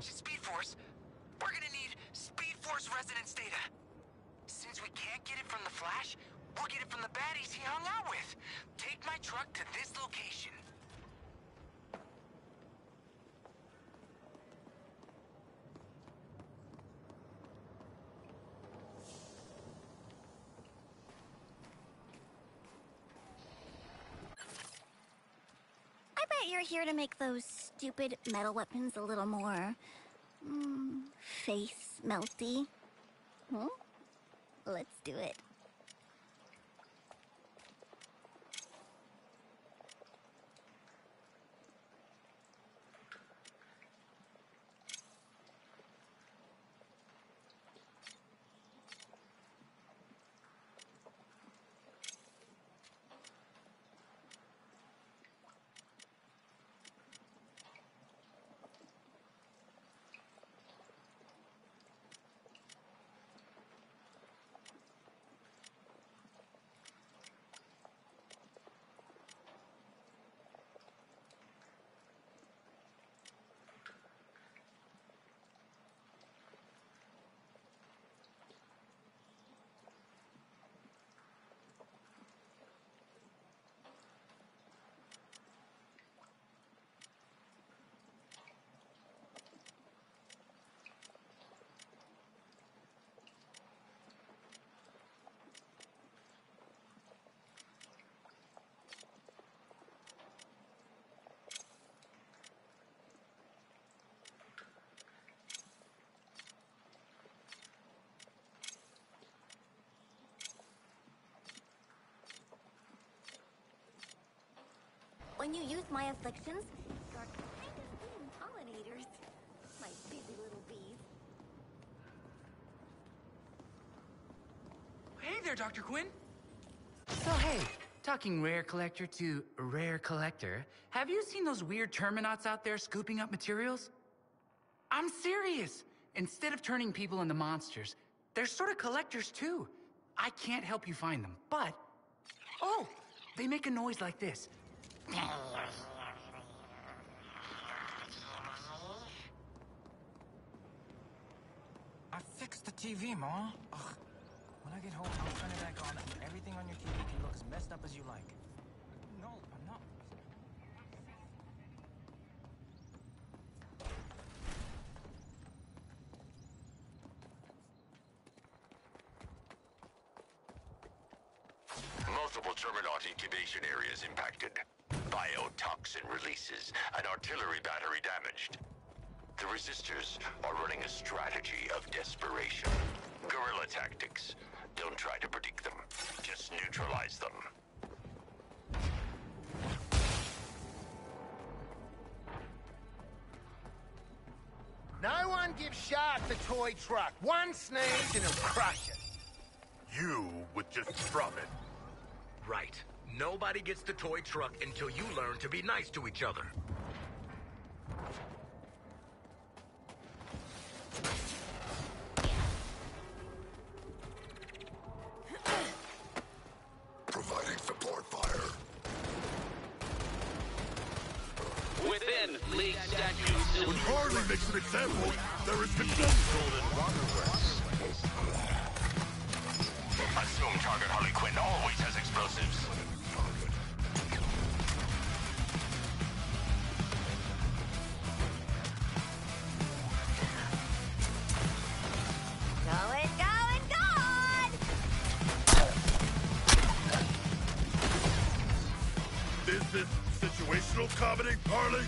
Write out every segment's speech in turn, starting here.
Speed Force. We're gonna need Speed Force resonance data. Since we can't get it from the Flash, we'll get it from the baddies he hung out with. Take my truck to this location. You're here to make those stupid metal weapons a little more face melty. Huh? Let's do it. When you use my afflictions, you're kind of being pollinators, my busy little bees. Hey there, Dr. Quinn. So hey, talking rare collector to rare collector, have you seen those weird Terminauts out there scooping up materials? I'm serious. Instead of turning people into monsters, they're sort of collectors too. I can't help you find them, but... Oh, they make a noise like this. I fixed the TV, Ma. Ugh. When I get home, I'll turn it back on and everything on your TV can look as messed up as you like. No, I'm not. Multiple Terminaut incubation areas impacted. Biotoxin releases and artillery battery damaged. The resistors are running a strategy of desperation. Guerrilla tactics. Don't try to predict them. Just neutralize them. No one gives Shark the toy truck. One sneeze and he'll crush it. You would just drop it. Right. Nobody gets the toy truck until you learn to be nice to each other. Providing support fire. Within league statutes. Which hardly makes an example. There is consensus. Assume target Harley Quinn always has explosives. Comedy, Harley.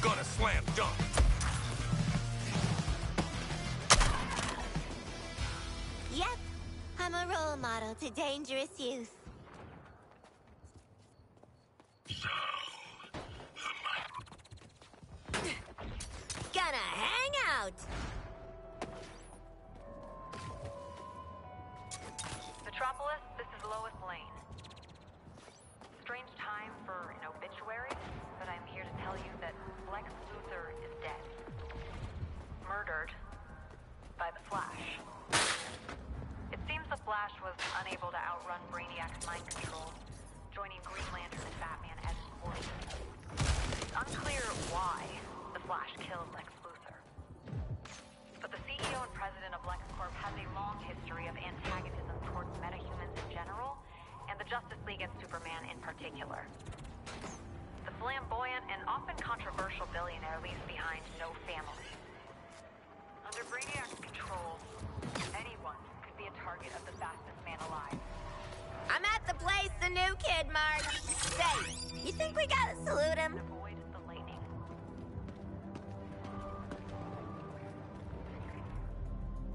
Gonna slam dunk. Yep, I'm a role model to dangerous youth. So, gonna hang out. Metropolis, this is Lois Lane. Strange time for an obituary, but I'm here to tell you that Lex Luthor is dead. Murdered by the Flash. It seems the Flash was unable to outrun Brainiac's mind control, joining Green Lantern and Batman as his forces. It's unclear why. against Superman in particular. The flamboyant and often controversial billionaire leaves behind no family. Under Brainiac's control, anyone could be a target of the fastest man alive. I'm at the place the new kid marked. Say, you think we gotta salute him? Avoid the lightning.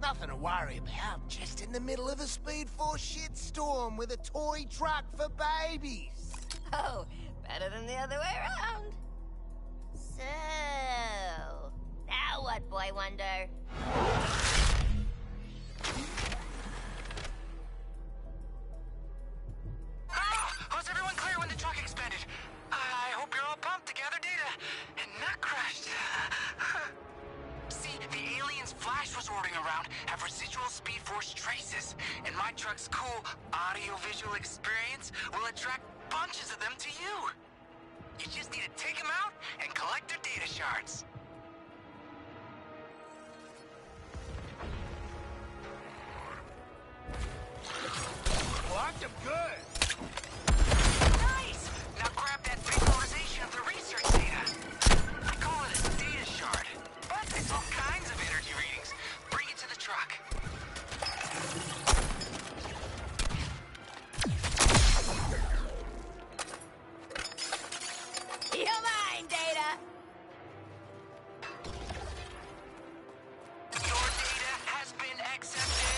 Nothing to worry about. Just in the middle of a Speed Force shitstorm with a toy truck for babies. Oh, better than the other way around. So, now what, Boy Wonder? Was everyone clear when the truck expanded? I hope you're all pumped to gather data and not crushed. See, the aliens Flash was orbiting around have residual Speed Force traces, and my truck's cool audio-visual experience will attract bunches of them to you. You just need to take them out and collect their data shards. Locked them good. Nice! Now grab that visualization of the research data. I call it a data shard, but it's all kinds of energy readings. Bring it to the truck. You're mine, Data! Your data has been accepted.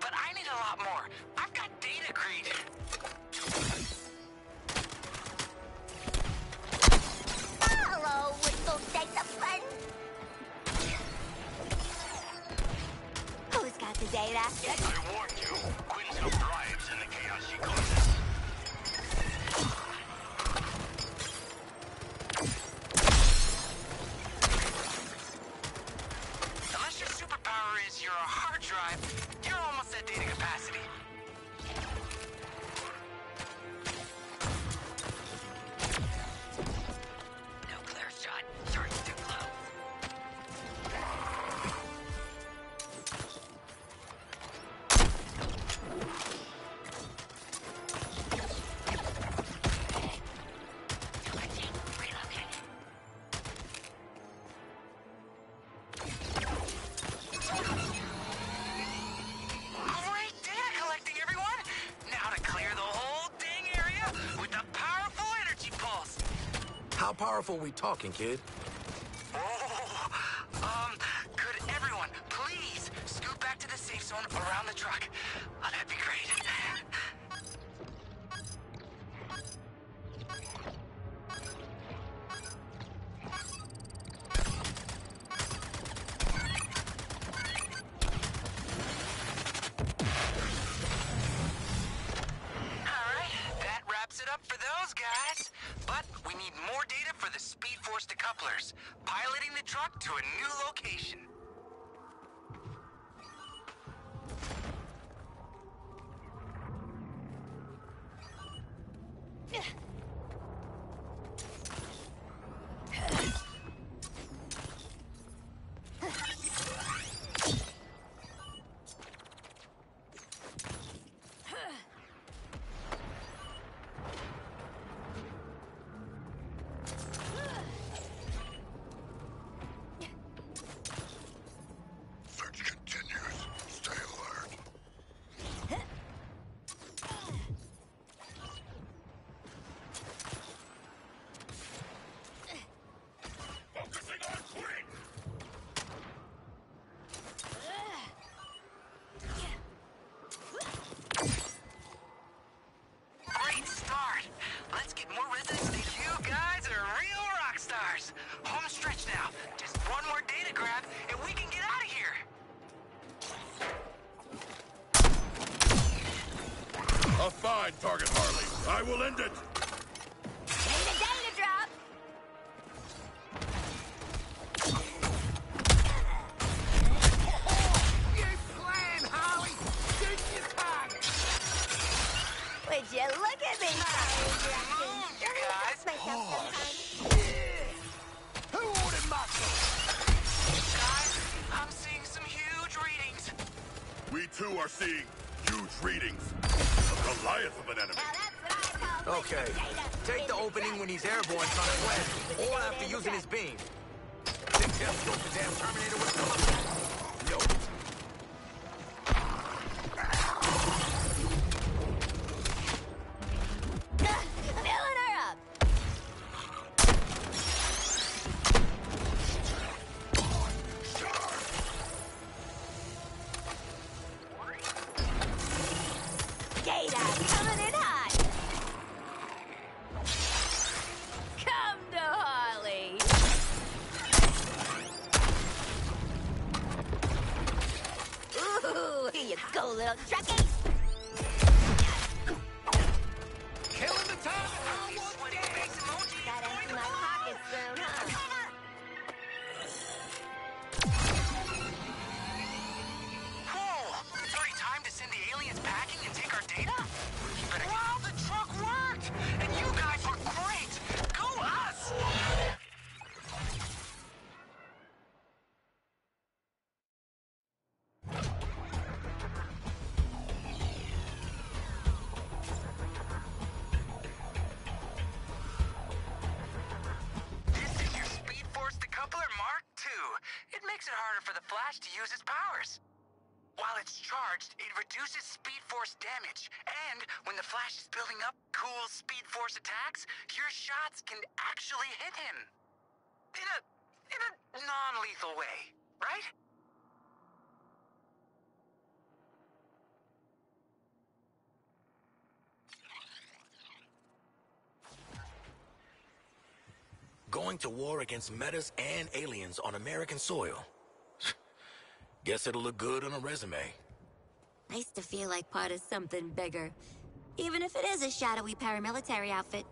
But I need a lot more. I've got data created. Hello, whistle data fun. Who's got the data? I warned you. Quinn still thrives in the chaos she causes. Unless your superpower is you're a hard drive, you're almost at data capacity. Powerful we talking, kid? Oh, could everyone please scoot back to the safe zone around the truck? Oh, that'd be great. Target Harley. I will end it. And the data drop. You slam, Harley. Shoot your target. Would you look at me, guys? Who ordered muscle? Guys, I'm seeing some huge readings. We too are seeing huge readings. Goliath of an enemy. Okay. Take the opening when he's airborne, son of Gwen. All after using his beam. Think he'll scope the damn Terminator with the look. Nope. To use its powers. While it's charged, it reduces Speed Force damage, and when the Flash is building up cool Speed Force attacks, your shots can actually hit him. In a non-lethal way, right? Going to war against metas and aliens on American soil. Guess it'll look good on a resume. Nice to feel like part of something bigger. Even if it is a shadowy paramilitary outfit.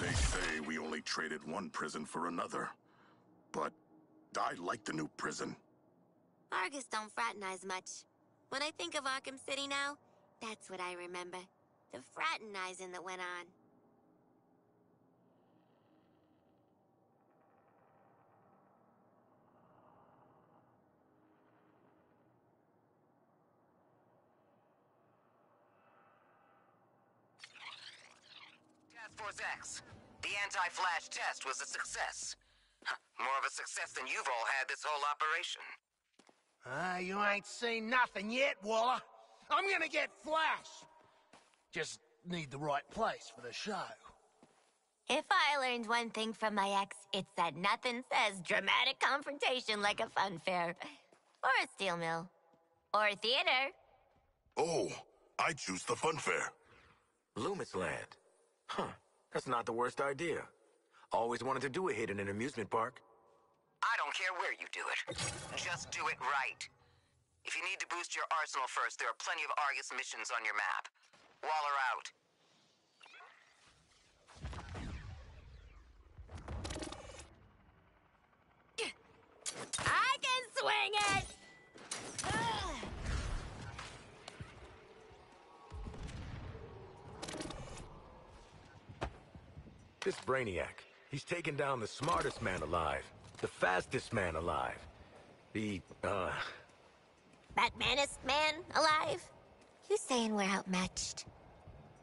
They say we only traded one prison for another. But I like the new prison. Argus don't fraternize much. When I think of Arkham City now, that's what I remember. The fraternizing that went on. Task Force X. The anti-Flash test was a success. More of a success than you've all had this whole operation. You ain't seen nothing yet, Waller. I'm gonna get Flash. Just need the right place for the show. If I learned one thing from my ex, it's that nothing says dramatic confrontation like a fun fair. Or a steel mill. Or a theater. Oh, I choose the fun fair. Loomis Land. Huh, that's not the worst idea. Always wanted to do a hit in an amusement park. I don't care where you do it. Just do it right. If you need to boost your arsenal first, there are plenty of Argus missions on your map. Waller out. I can swing it! This Brainiac, he's taken down the smartest man alive, the fastest man alive, the, Batmanist man alive? You saying we're outmatched?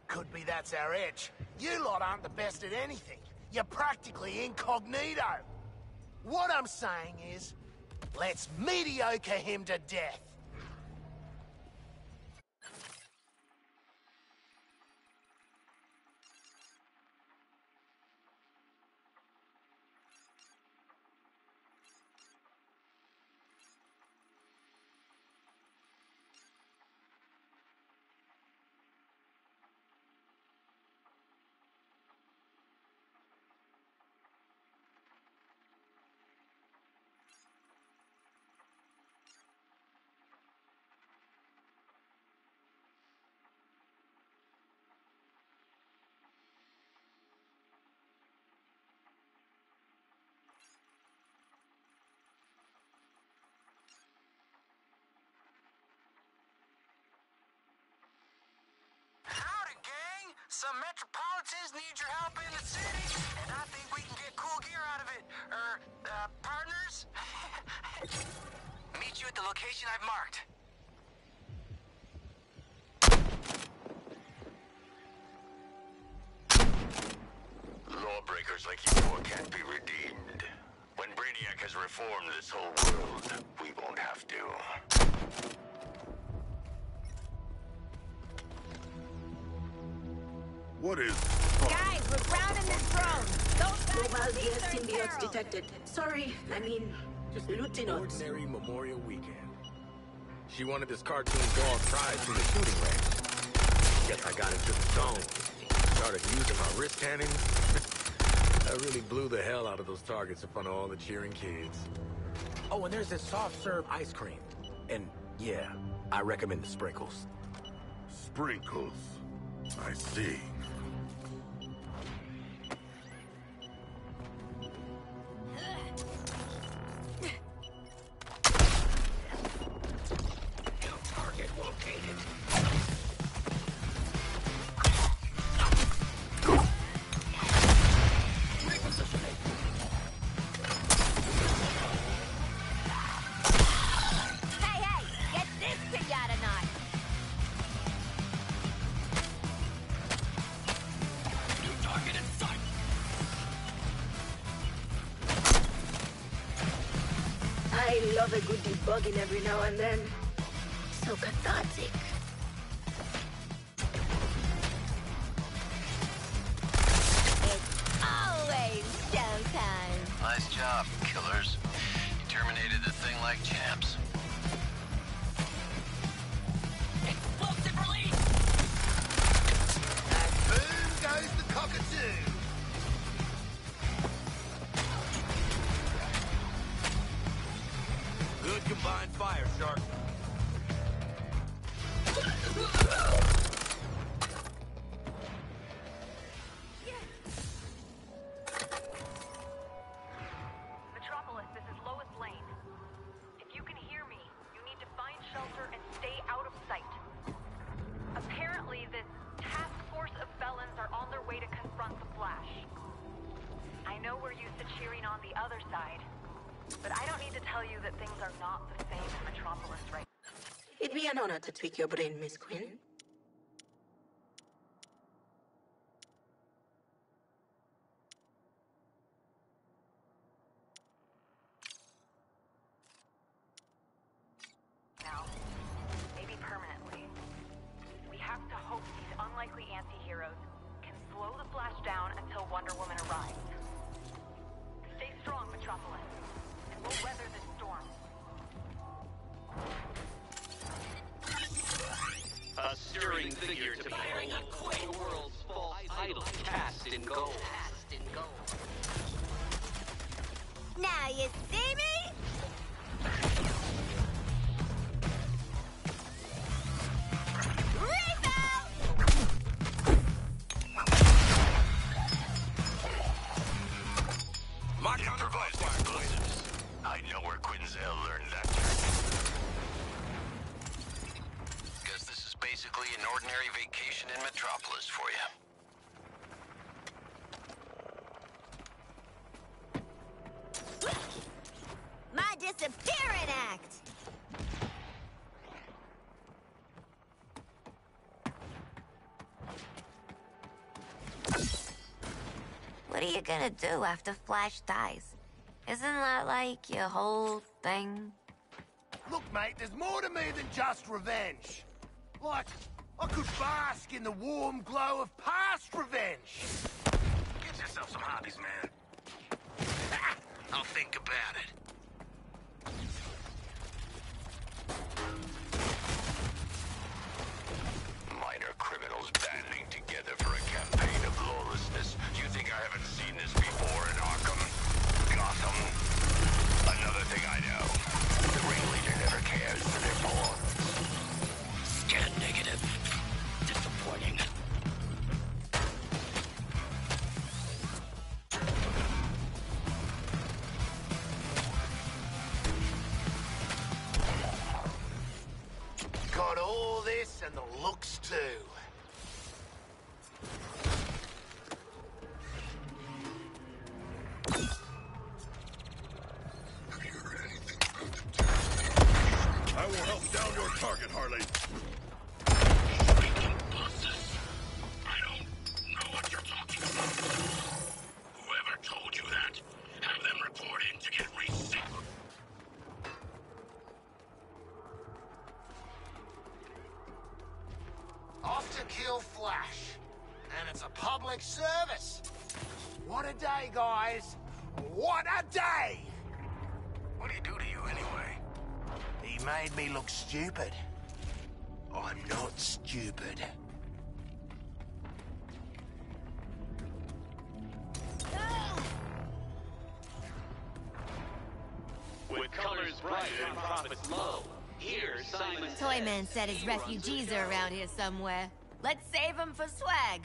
Could be that's our edge. You lot aren't the best at anything. You're practically incognito. What I'm saying is, let's mediocre him to death. Some Metropolitans need your help in the city, and I think we can get cool gear out of it. Partners? Meet you at the location I've marked. reform this whole world, we won't have to. What is... Guys, we're grounding this drone. Those guys mobile gear symbiotes detected. Sorry, I mean, just looting out. Ordinary Memorial Weekend. She wanted this cartoon dog prize from the shooting range. Guess I got into the zone. Started using my wrist cannon. I really blew the hell out of those targets in front of all the cheering kids. Oh, and there's this soft-serve ice cream. And, yeah, I recommend the sprinkles. Sprinkles? I see. Bugging every now and then. So cathartic. It's always showtime. Nice job, killers. You terminated the thing like champs. Explosive release! And boom goes the cockatoo! Combined fire, Shark. Yeah. Metropolis, this is Lois Lane. If you can hear me, you need to find shelter and stay out of sight. Apparently, this task force of felons are on their way to confront the Flash. I know we're used to cheering on the other side. But I don't need to tell you that things are not the same in Metropolis right now. It'd be an honor to tweak your brain, Miss Quinn. Now, maybe permanently. We have to hope these unlikely anti-heroes can slow the Flash down until Wonder Woman arrives. Stay strong, Metropolis. We'll weather this storm. A stirring figure to bearing a quaint world's false idol cast in gold. Now you see me? What are you gonna do after Flash dies? Isn't that like your whole thing? Look, mate, there's more to me than just revenge. Like, I could bask in the warm glow of past revenge. Get yourself some hobbies, man. I'll think about it. public service. What a day, guys. What a day! What did he do to you, anyway? He made me look stupid. I'm not stupid. With colors bright and profits low, here Simon Toyman said his refugees are around here somewhere. Let's save them for swag.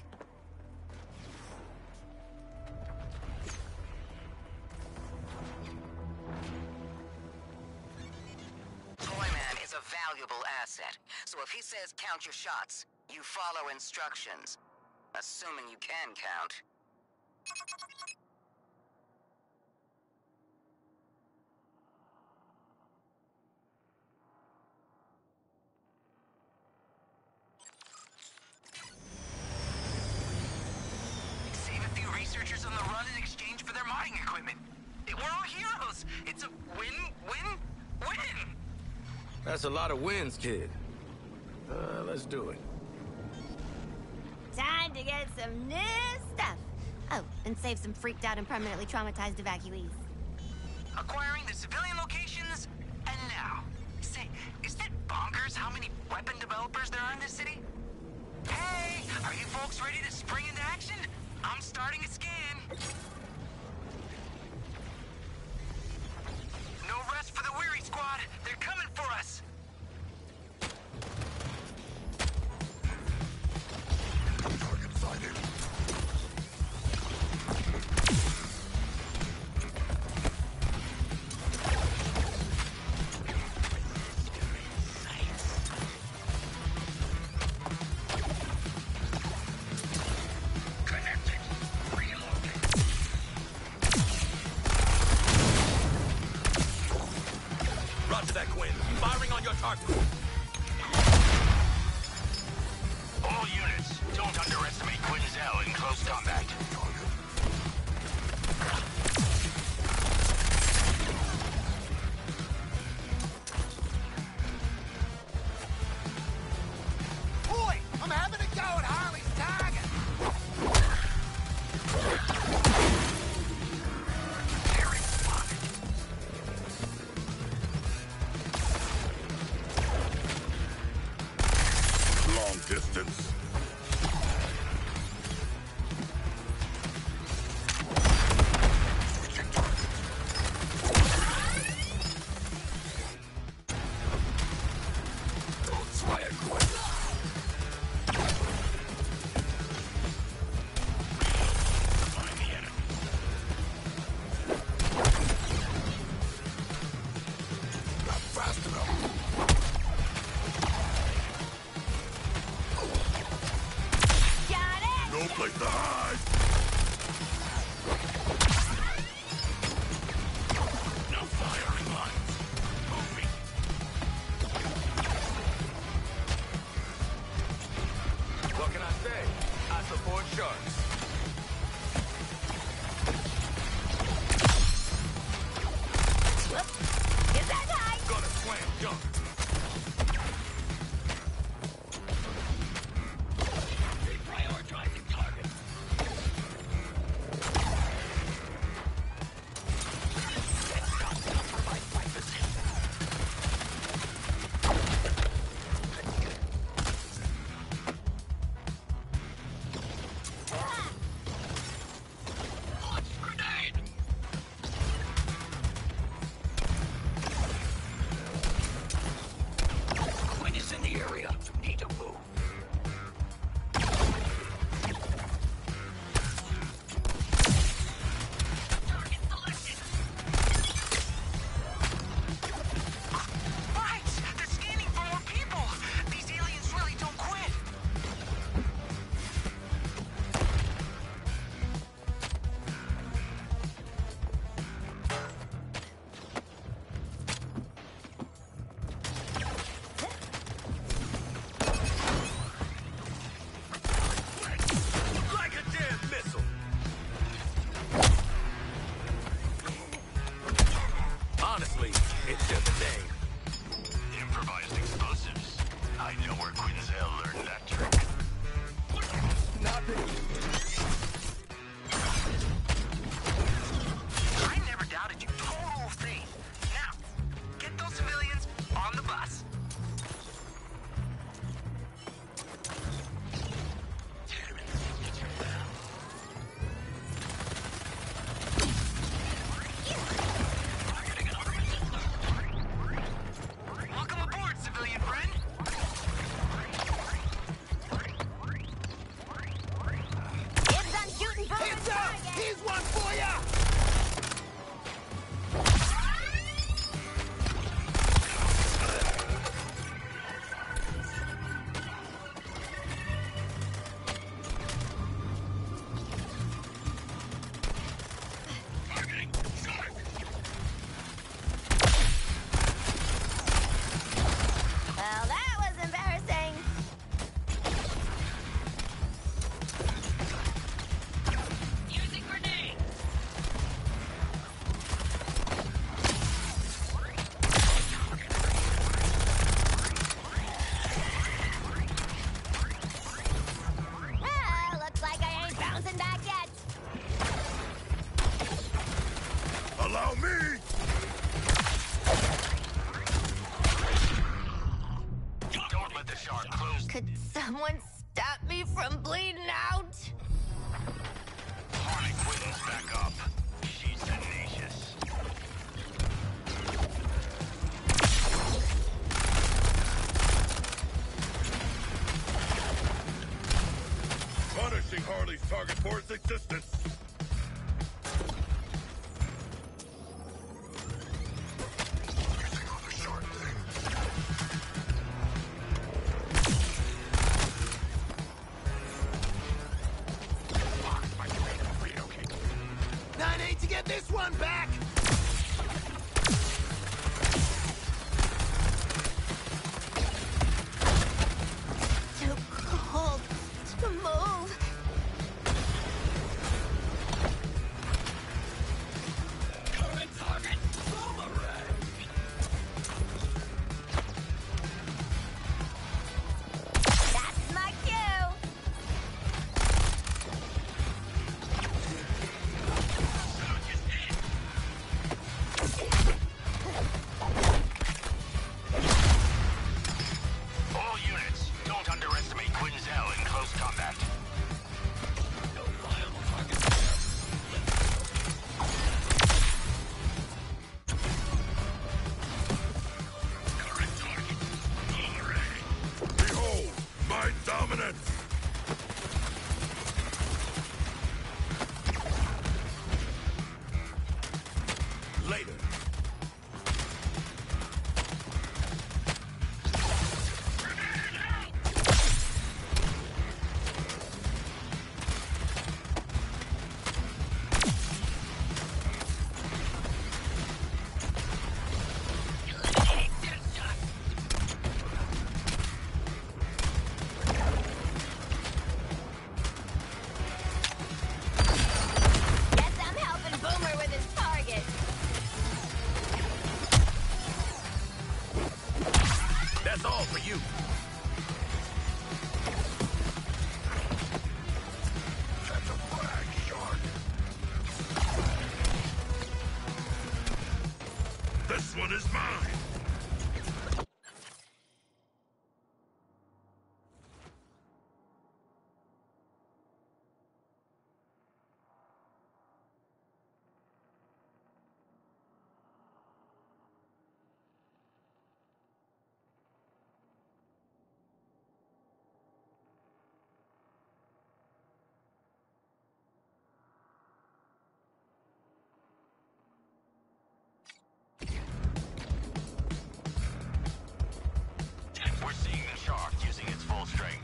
Toyman is a valuable asset, so if he says count your shots, you follow instructions. Assuming you can count. On the run in exchange for their mining equipment. We're all heroes. It's a win-win-win. That's a lot of wins, kid. Let's do it. Time to get some new stuff. Oh, and save some freaked out and permanently traumatized evacuees. Acquiring the civilian locations, and now. Say, is that bonkers how many weapon developers there are in this city? Hey, are you folks ready to spring into action? I'm starting a scan. No rest for the weary, squad. They're coming for us. Target sighted. I know where Quinzel learned that trick. Nothing. from bleeding out? Harley Quinn's back up. She's tenacious. Punishing Harley's target for its existence. Shark using its full strength.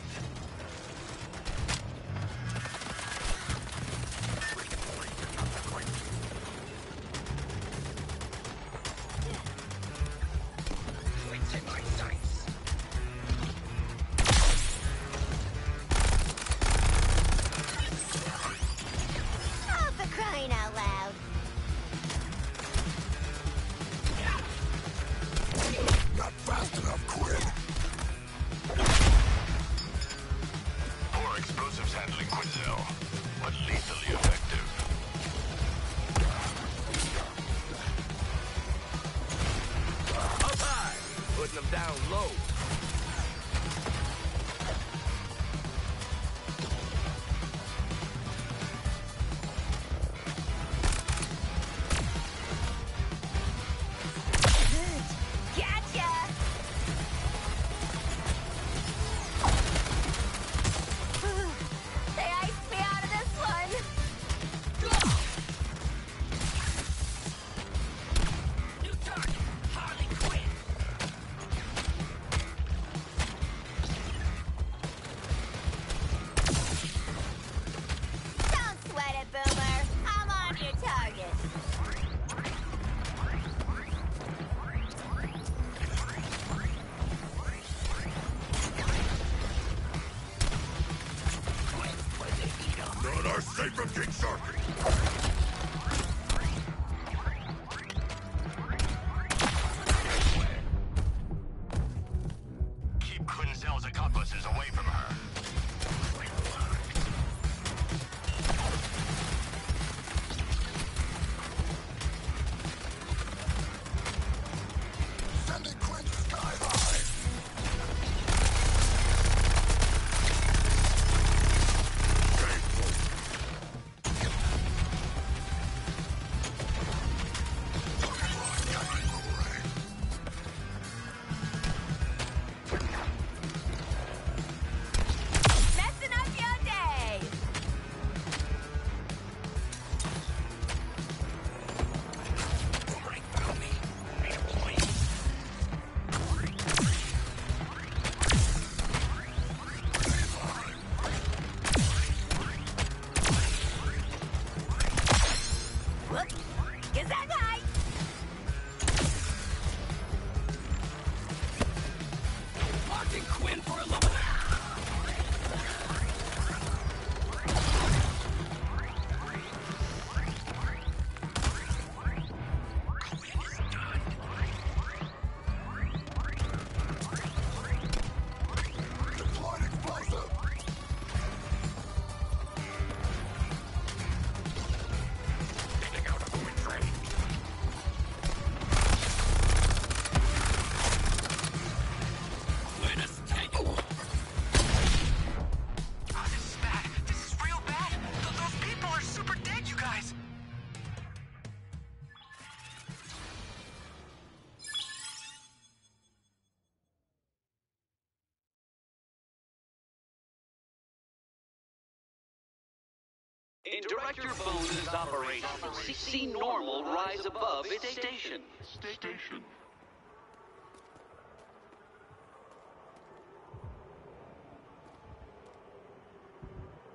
Direct your bones' operation. See normal rise above its station.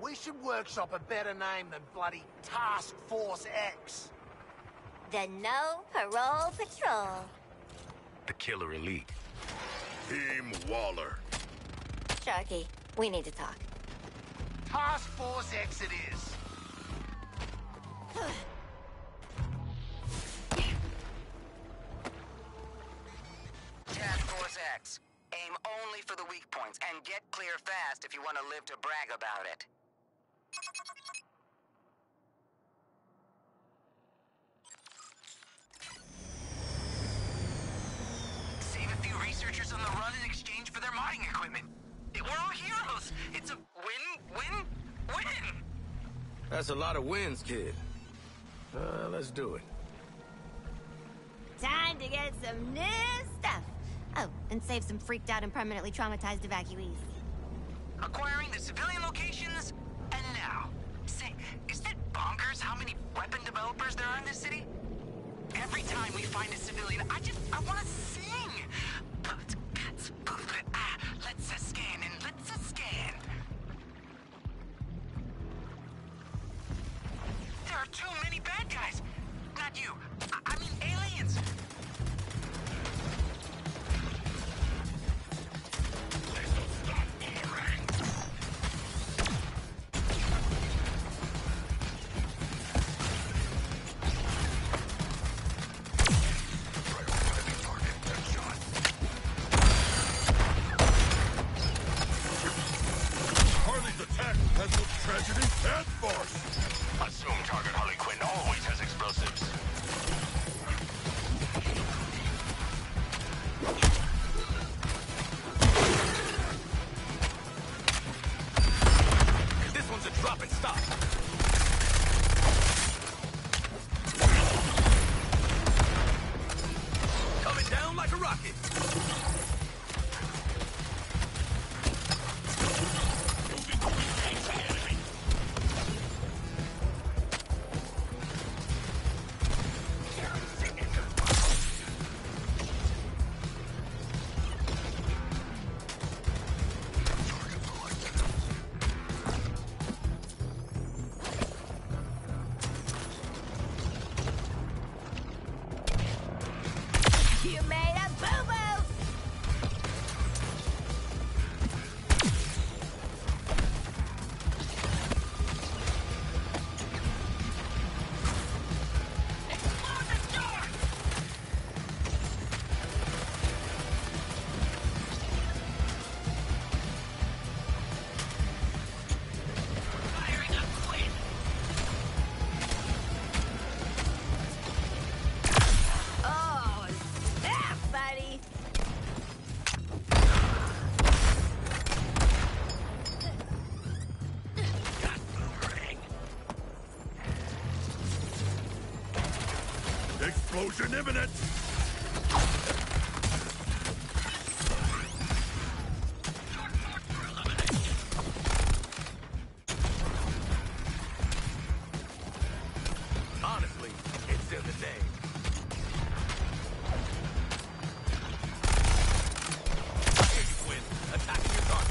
We should workshop a better name than bloody Task Force X. The No Parole Patrol. The Killer Elite. Team Waller. Sharky, we need to talk. Task Force X it is. Task Force X. Aim only for the weak points and get clear fast if you want to live to brag about it. Save a few researchers on the run in exchange for their modding equipment. We're all heroes. It's a win-win-win. That's a lot of wins, kid. Let's do it. Time to get some new stuff. Oh, and save some freaked out and permanently traumatized evacuees. Acquiring the civilian locations, and now. Say, is that bonkers how many weapon developers there are in this city? Every time we find a civilian, I want to sing. Let's us scan and let's us scan. There are too many bad guys. Not you. I mean aliens. Explosion imminent! Honestly, it's in the name. Here you win, attacking your target.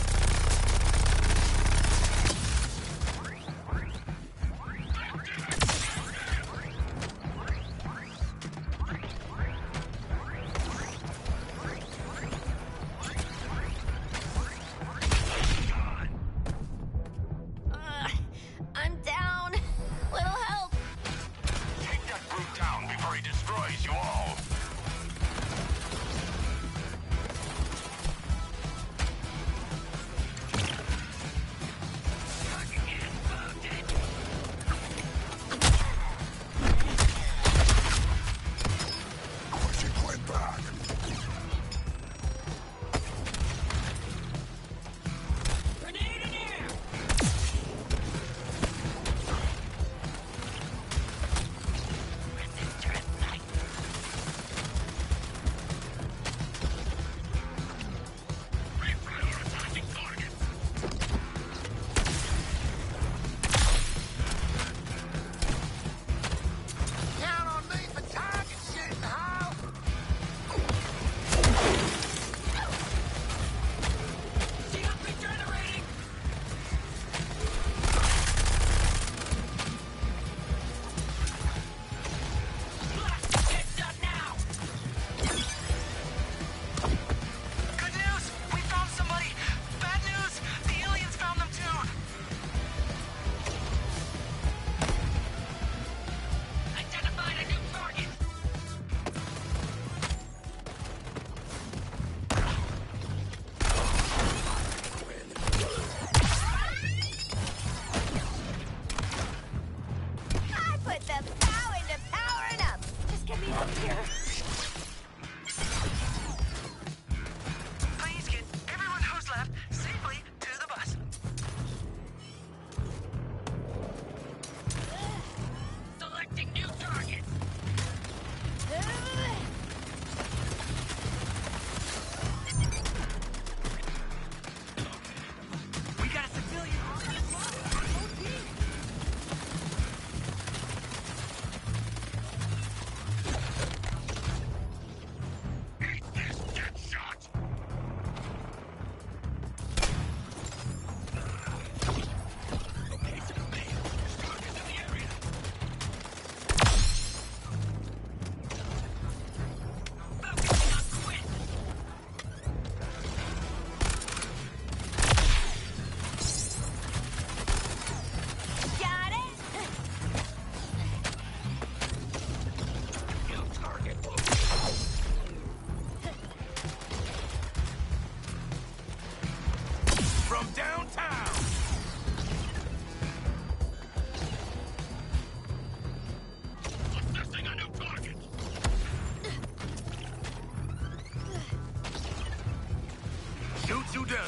you down.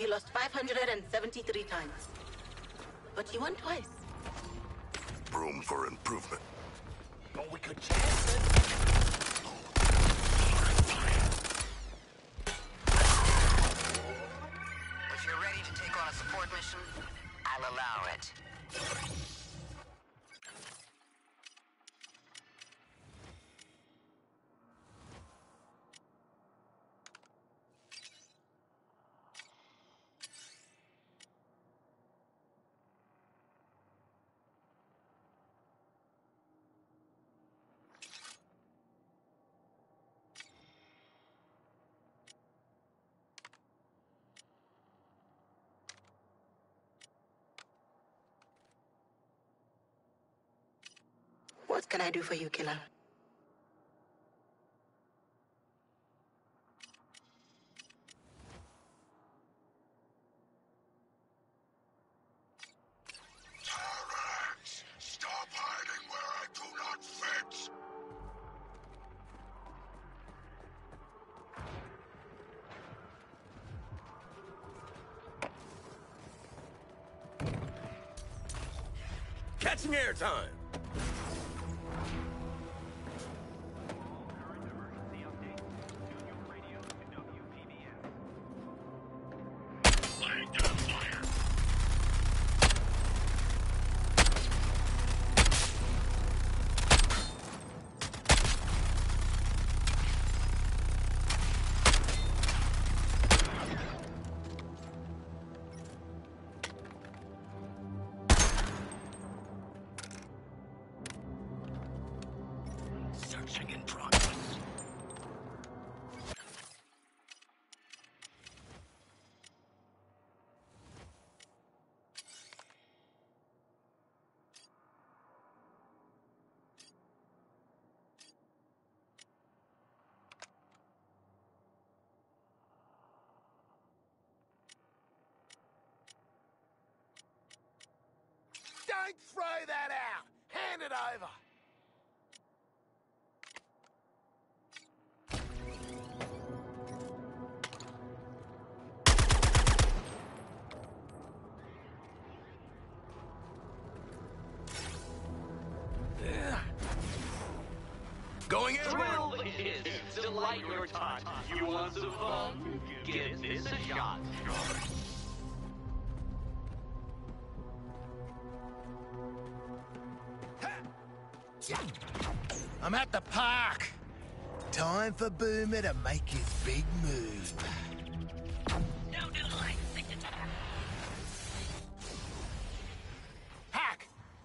You lost 573 times, but you won twice. Room for improvement. But we could chance it. If you're ready to take on a support mission, I'll allow it. What can I do for you, killer? Terminauts, stop hiding where I do not fit! Catching airtime! Don't throw that out! Hand it over! Going in! Thrill is delight you're taught. You want some fun? Give this a shot. I'm at the park. Time for Boomer to make his big move. No delay.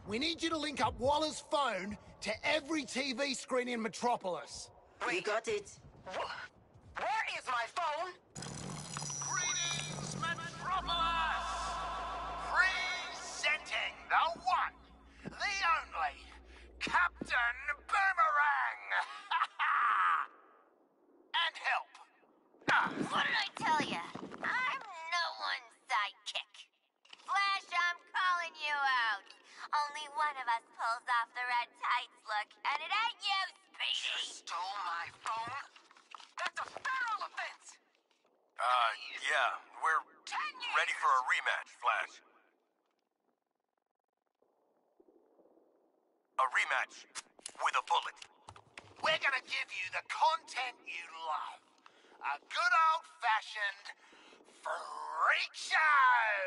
We need you to link up Waller's phone to every TV screen in Metropolis. We got it. Where is my phone? Greetings, Metropolis! Presenting the one, the only, Captain Boomerang! And help! What did I tell you? I'm no one's sidekick. Flash, I'm calling you out. Only one of us pulls off the red tights look, and it ain't you, Speedy! You stole my phone? That's a foul offense! Yeah, we're ready for a rematch, Flash. A rematch with a bullet. We're gonna give you the content you love. A good old-fashioned freak show!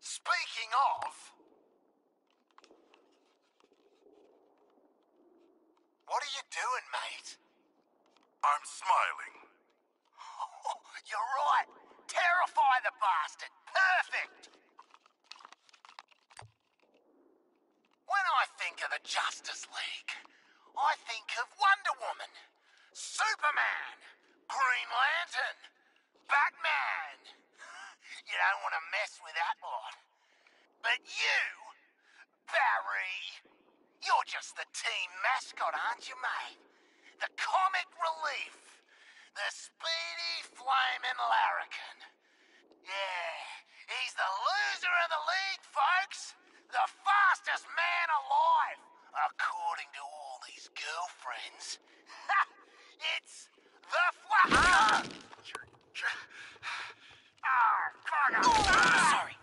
Speaking of... What are you doing, mate? I'm smiling. Oh, you're right. Terrify the bastard. Perfect! When I think of the Justice League, I think of Wonder Woman, Superman, Green Lantern, Batman. You don't want to mess with that lot. But you, Barry, you're just the team mascot, aren't you, mate? The comic relief. The speedy, flaming larrikin. Yeah, he's the loser of the league, folks. The fastest man alive, according to all these girlfriends. Ha! It's the Flash! Fuck off! Sorry.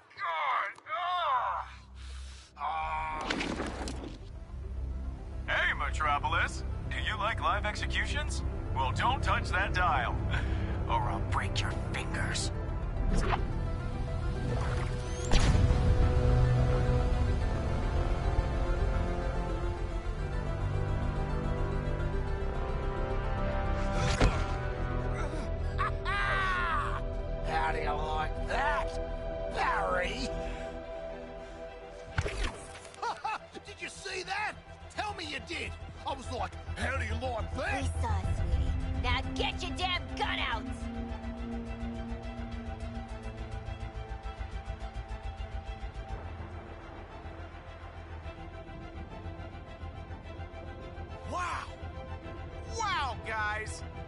Hey, Metropolis! Do you like live executions? Well, don't touch that dial, or I'll break your fingers.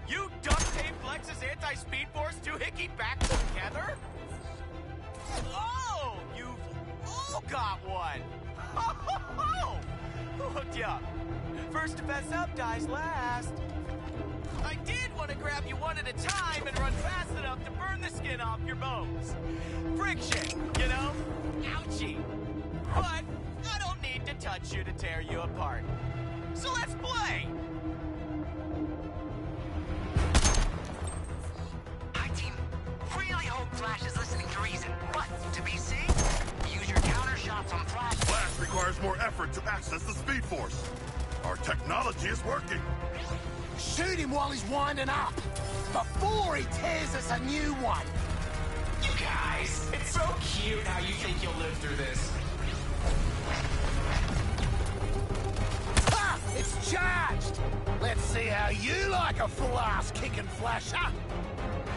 You duct-taped Lex's anti-Speed Force doohickey back together? Oh! You've all got one! Hooked you up. First to pass up dies last. I did want to grab you one at a time and run fast enough to burn the skin off your bones. Friction, you know? Ouchie. But I don't need to touch you to tear you apart. So let's play! Flash is listening to reason. What? To be seen? Use your counter shots on Flash. Flash requires more effort to access the Speed Force. Our technology is working. Shoot him while he's winding up, before he tears us a new one. You guys, it's so cute how you think you'll live through this. Ha! It's charged! Let's see how you like a full ass kicking Flash, huh?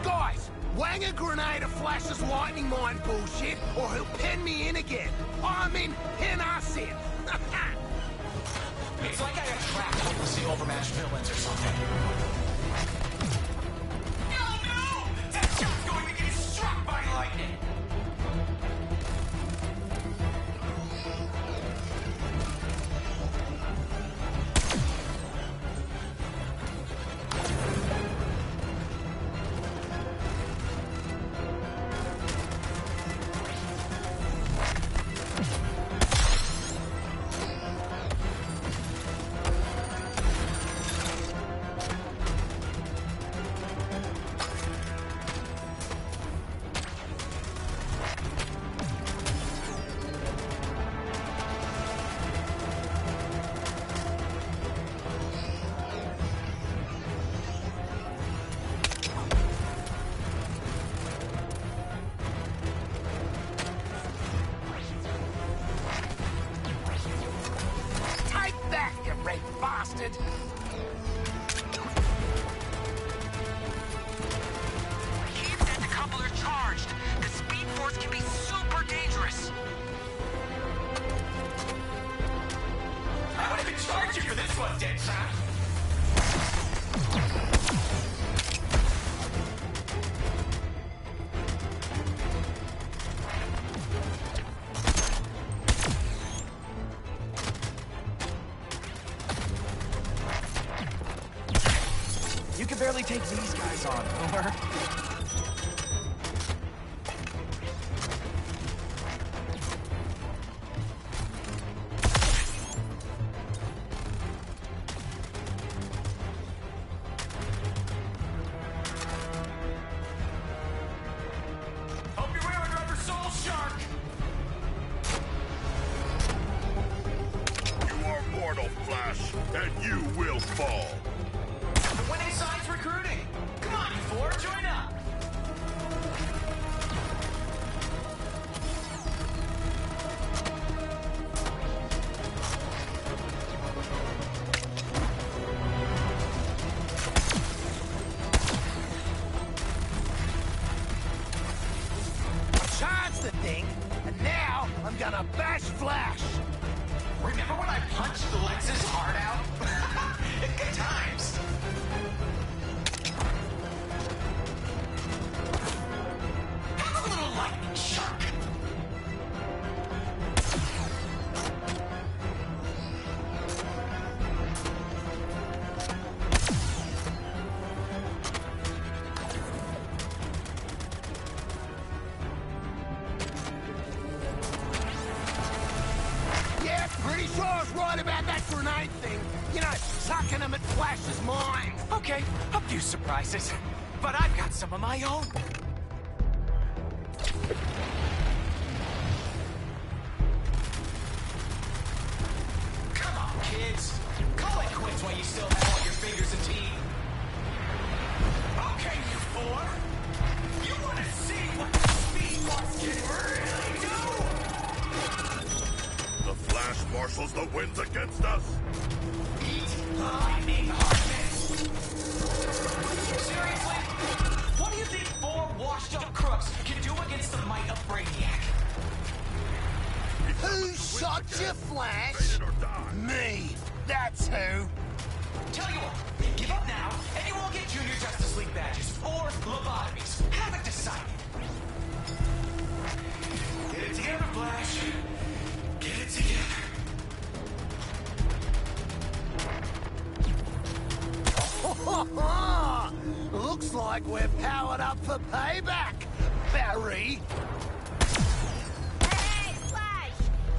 Guys! Wang a grenade of Flash's lightning mind bullshit, or he'll pen me in again. I mean, pen us in. It's like I got trapped focusing overmatched villains or something. No! Deadshot's going to get struck by lightning! it. Keep that decoupler charged. The Speed Force can be super dangerous. I would have been charging for this one, Deadshot. Take these guys on, over. But I've got some of my own. Come on, kids. Call it quits while you still have all your fingers and teeth. Okay, you four. You want to see what the Speed Force can really do? The Flash marshals the winds against us. Eat lightning harness. Seriously? What do you think four washed-up crooks can do against the might of Brainiac? Who shot your Flash? Me. That's who. Tell you what, give up now, and you won't get Junior Justice League badges or lobotomies. Haven't decided. Get it together, Flash. Get it together. Looks like we're powered up for payback, Barry. Hey, Flash!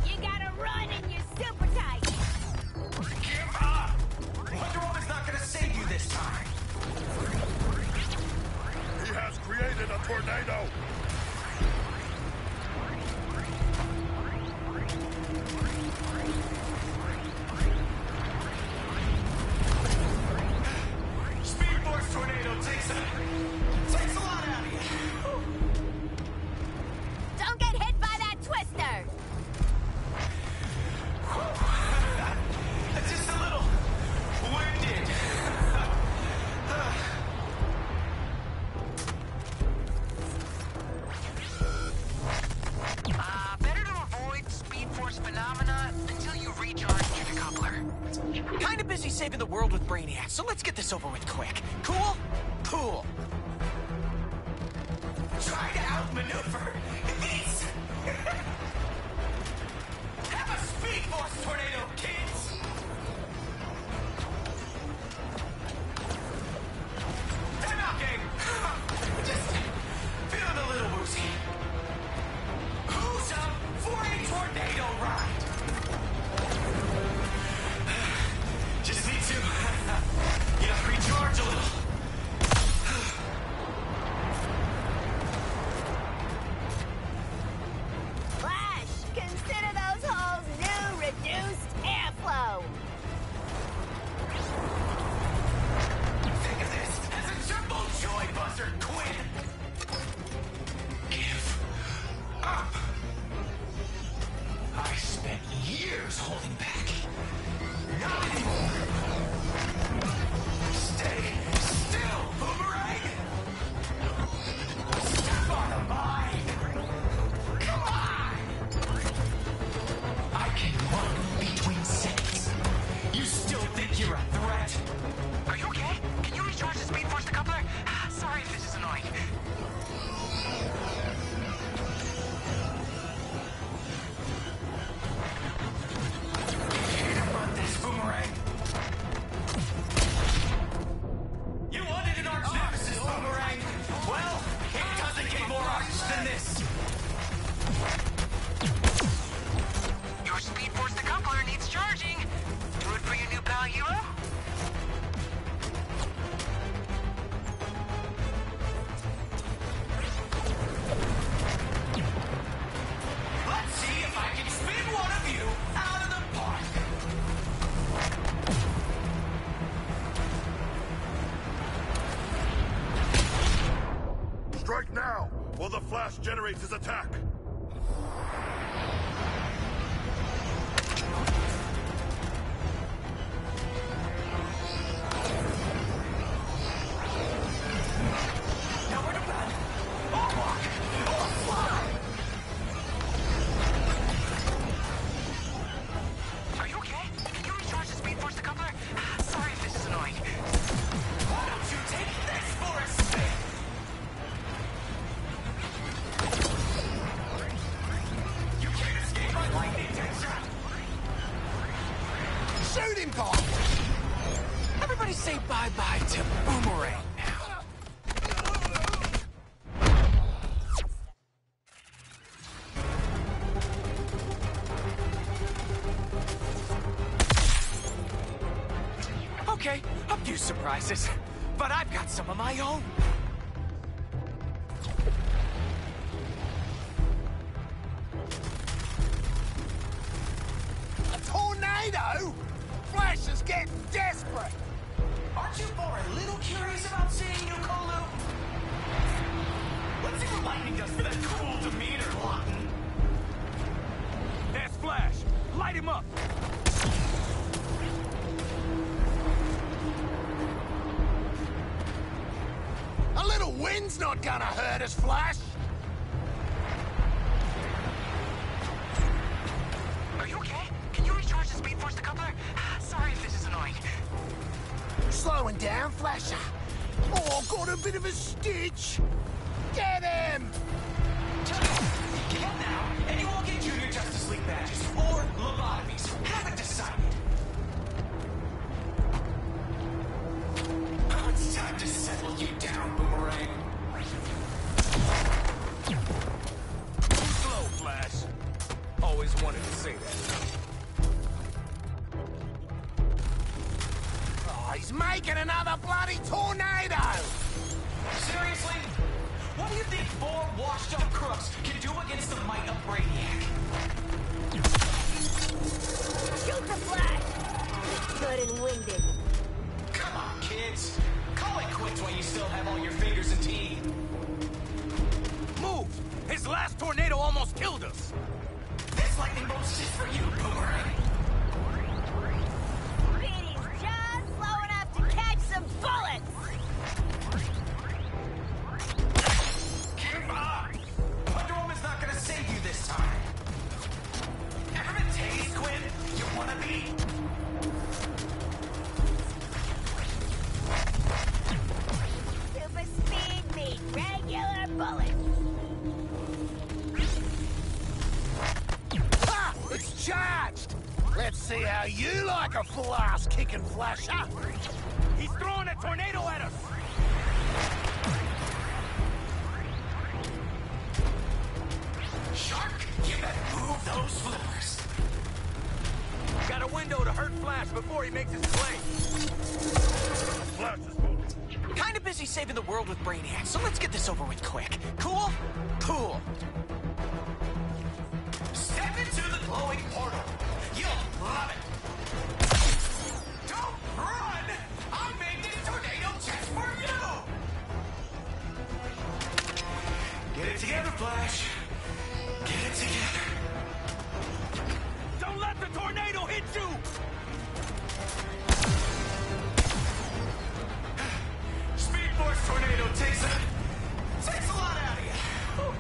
You gotta run and you're super tight. Give up! Wonder Woman's not gonna save you this time. He has created a tornado. Takes a lot out of you. Don't get hit by that twister. Just a little wounded. Better to avoid Speed Force phenomena until you recharge your decoupler. Kind of busy saving the world with Brainiac, so let's get this over with quick. Cool? Cool. Try to outmaneuver these. Have a Speed Force tornado, kids. Timeout game. Just feeling a little woozy. Who's up for a tornado ride? Just need to, recharge a little. accelerates his attack. Everybody say bye-bye to Boomerang now. Okay, a few surprises, but I've got some of my own. A tornado? Flash is getting desperate! Aren't you more a little curious about seeing you, Kolu? What's he reminding us of that cool demeanor, Lawton? That's Flash! Light him up! A little wind's not gonna hurt us, Flash! Are you okay? Can you recharge the Speed Force decoupler? Sorry if this is annoying. Slowing down, Flasher. Oh, got a bit of a stitch. Get him! Get him now, and you won't get Junior Justice League badges or lobotomies. Haven't decided. Oh, it's time to settle you down, Boomerang. Slow, Flash. Always wanted to say that. He's making another bloody tornado! Seriously? What do you think four washed-up crooks can do against the might of Brainiac? Shoot the Flash! Good and winded. Come on, kids. Call it quits while you still have all your fingers and teeth. Move! His last tornado almost killed us! This lightning bolt's just for you, Boomerang. Some bullets! Come on! Wonder Woman's not gonna save you this time. Ever been tased, Quinn? You wanna be? Super speed meat, regular bullets. Ha! It's charged! Let's see how you like a full ass kicking Flasher. He's throwing a tornado at us! Shark, you better move those flippers! Got a window to hurt Flash before he makes his play. Flash is moving. Kinda busy saving the world with Brainiac, so let's get this over with quick. Cool? Cool. Step into the glowing portal. You'll love it! Don't run! I made this tornado just for you! Get it together, Flash. Get it together. Don't let the tornado hit you! Speed Force tornado takes a lot out of you. Whew.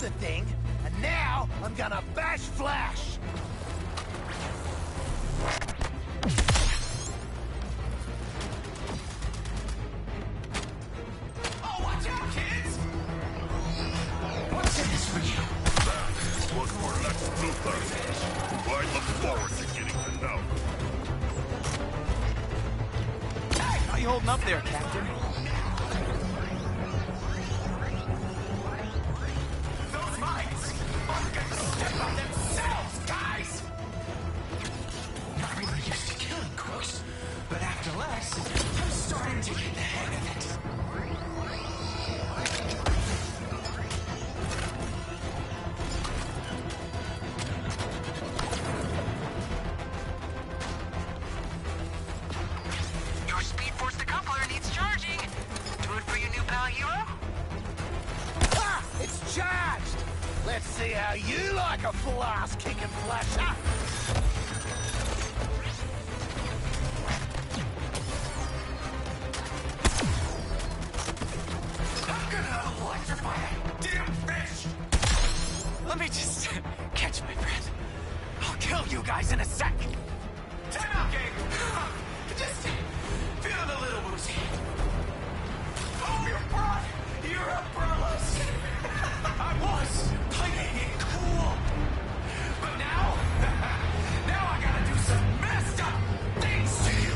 The thing, and now I'm gonna bash Flash. Oh, watch out, kids! What's in this for you? One more Lex Luthor. I look forward to getting to know. Hey, how you holding up there, Captain? see how you like a full ass kick and flasher. I'm gonna electrify that damn fish. Let me just catch my breath. I'll kill you guys in a sec. Time out, gang. Just feeling a little woozy. Oh, you're broad. You're a braless. I was playing it cool, but now, I gotta do some messed up things to you.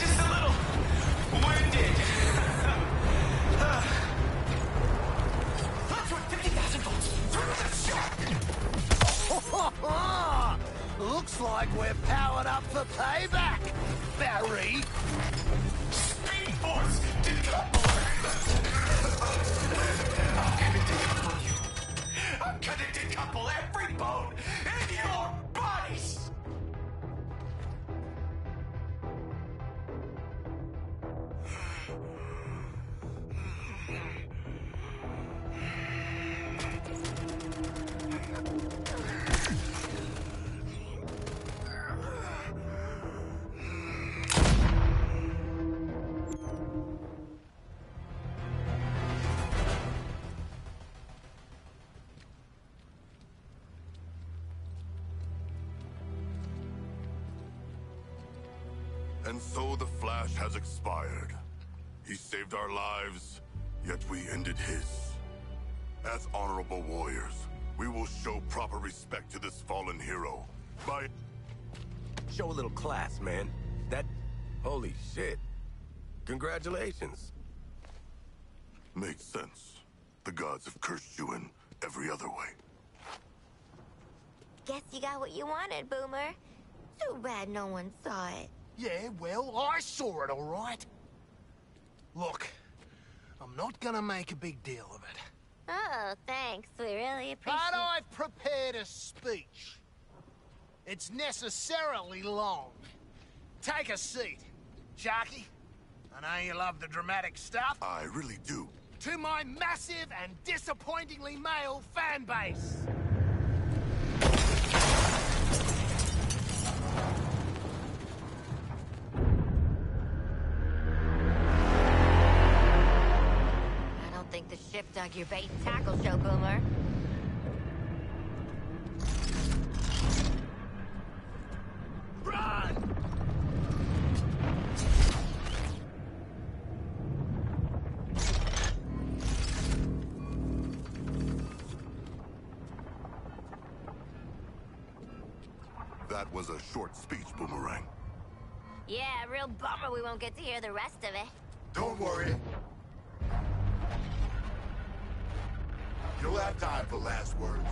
Just a little winded. Let's run 50,000 volts through the Shark. Looks like we're powered up for payback, Barry. Speed Force decoupler! I'm gonna decouple you. I'm gonna decouple every bone in your bodies! And so the Flash has expired. He saved our lives, yet we ended his. As honorable warriors, we will show proper respect to this fallen hero by... Show a little class, man. That... Holy shit. Congratulations. Makes sense. The gods have cursed you in every other way. Guess you got what you wanted, Boomer. Too bad no one saw it. Yeah, well, I saw it, all right. Look, I'm not gonna make a big deal of it. Oh, thanks. We really appreciate it. But I've prepared a speech. It's necessarily long. Take a seat, Sharky. I know you love the dramatic stuff. I really do. To my massive and disappointingly male fan base. The ship dug your bait and tackle show, Boomer. Run! That was a short speech, Boomerang. Yeah, real bummer we won't get to hear the rest of it. Don't worry. You'll have time for last words.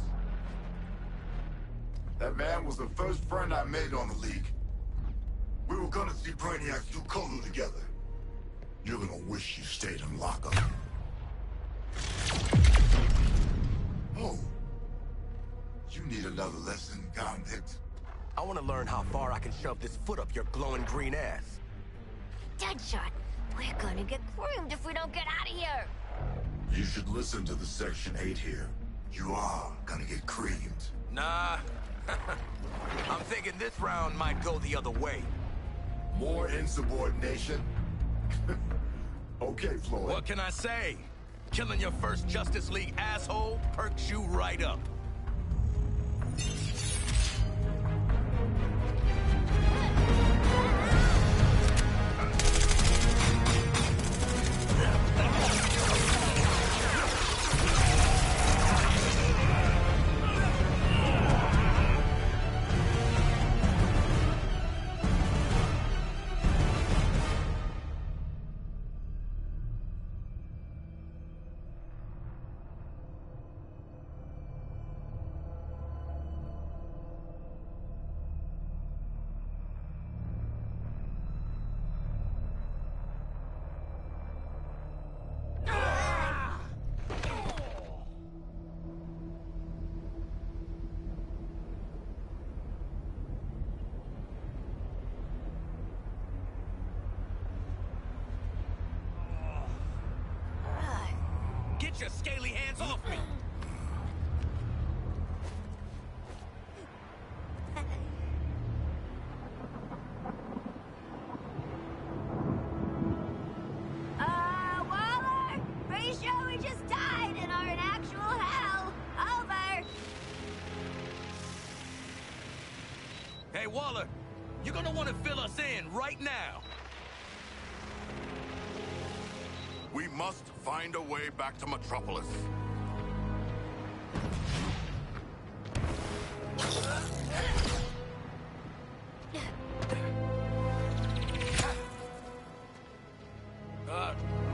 That man was the first friend I made on the League. We were gonna see Brainiac do Kolu together. You're gonna wish you stayed in lockup. Oh. You need another lesson, convict. I wanna learn how far I can shove this foot up your glowing green ass. Deadshot, we're gonna get groomed if we don't get out of here. You should listen to the Section 8 here. You are gonna get creamed. Nah. I'm thinking this round might go the other way. More insubordination? Okay, Floyd. What can I say? Killing your first Justice League asshole perks you right up. hands off me! Waller? Pretty sure we just died and are in actual hell. Over! Hey, Waller, you're gonna want to fill us in right now. We must find a way back to Metropolis.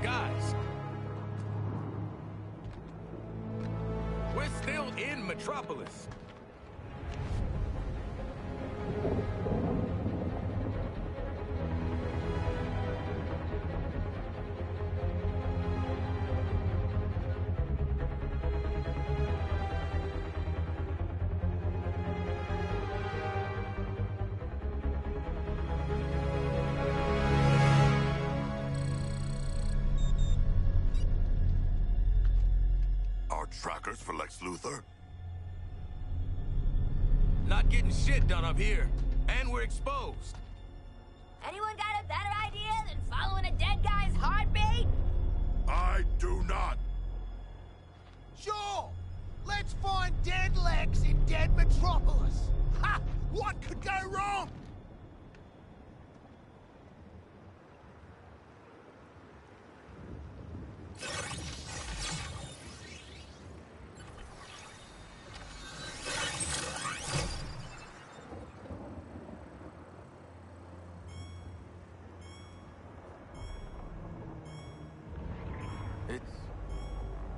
Guys. We're still in Metropolis. Trackers for Lex Luthor? Not getting shit done up here. And we're exposed. Anyone got a better idea than following a dead guy's heartbeat? I do not. Sure. Let's find dead Lex in dead Metropolis. Ha! What could go wrong?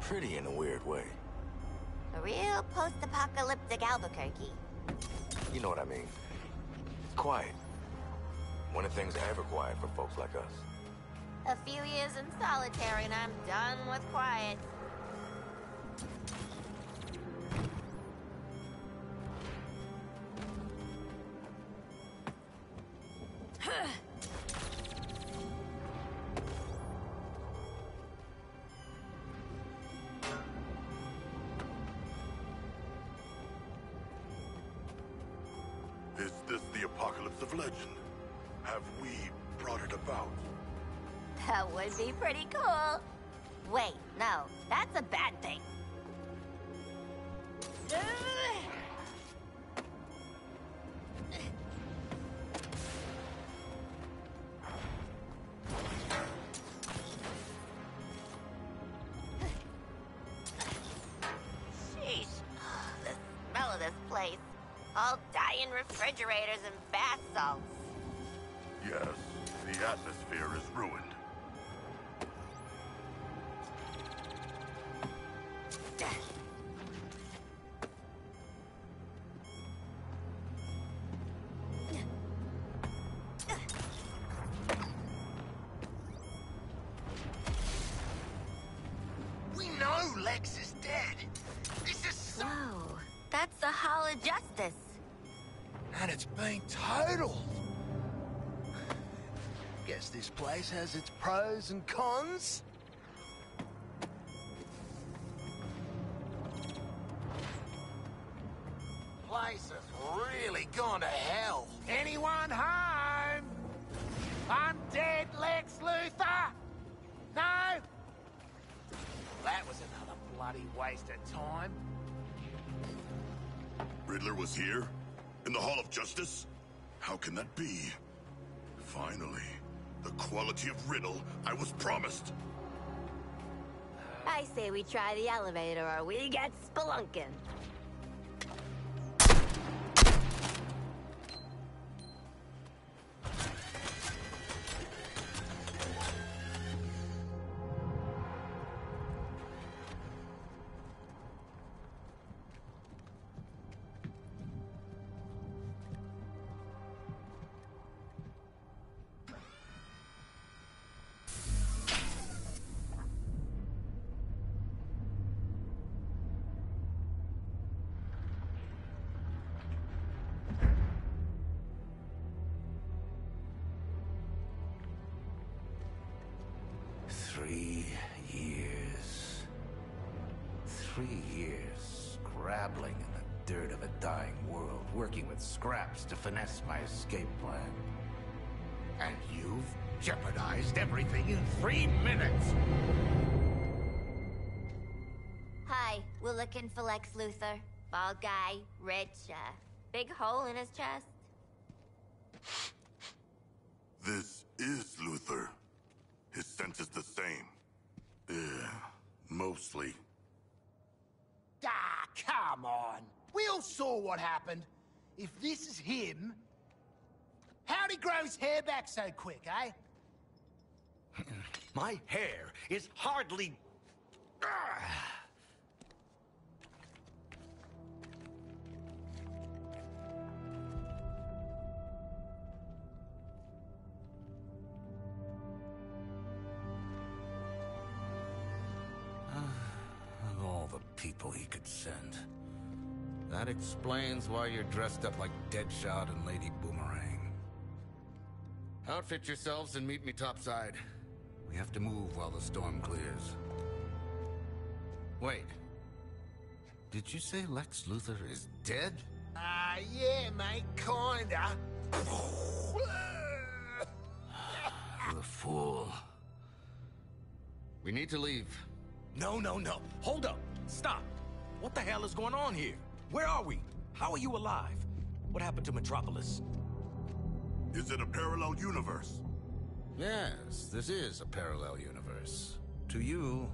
Pretty in a weird way. A real post-apocalyptic Albuquerque. You know what I mean. It's quiet. One of the things ever quiet for folks like us. A few years in solitary and I'm done with quiet. Be pretty cool. Wait, no, that's a bad thing. Sheesh. The smell of this place. All dying refrigerators and bath salts. Yes, the atmosphere is ruined. Has its pros and cons. Place has really gone to hell. Anyone home? Undead Lex Luthor? No? That was another bloody waste of time. Riddler was here? In the Hall of Justice? How can that be? Finally. The quality of riddle I was promised. I say we try the elevator or we get spelunking. 3 years, scrabbling in the dirt of a dying world, working with scraps to finesse my escape plan. And you've jeopardized everything in 3 minutes! Hi, we're looking for Lex Luthor. Bald guy, rich, big hole in his chest. This is Luthor. His scent is the same. Yeah, mostly. Ah, come on. We all saw what happened. If this is him, how'd he grow his hair back so quick, eh? My hair is hardly... People he could send. That explains why you're dressed up like Deadshot and Lady Boomerang. Outfit yourselves and meet me topside. We have to move while the storm clears. Wait. Did you say Lex Luthor is dead? Yeah, mate, kinda. The fool. We need to leave. No, no, no. Hold up. Stop! What the hell is going on here? Where are we? How are you alive? What happened to Metropolis? Is it a parallel universe? Yes, this is a parallel universe. To you,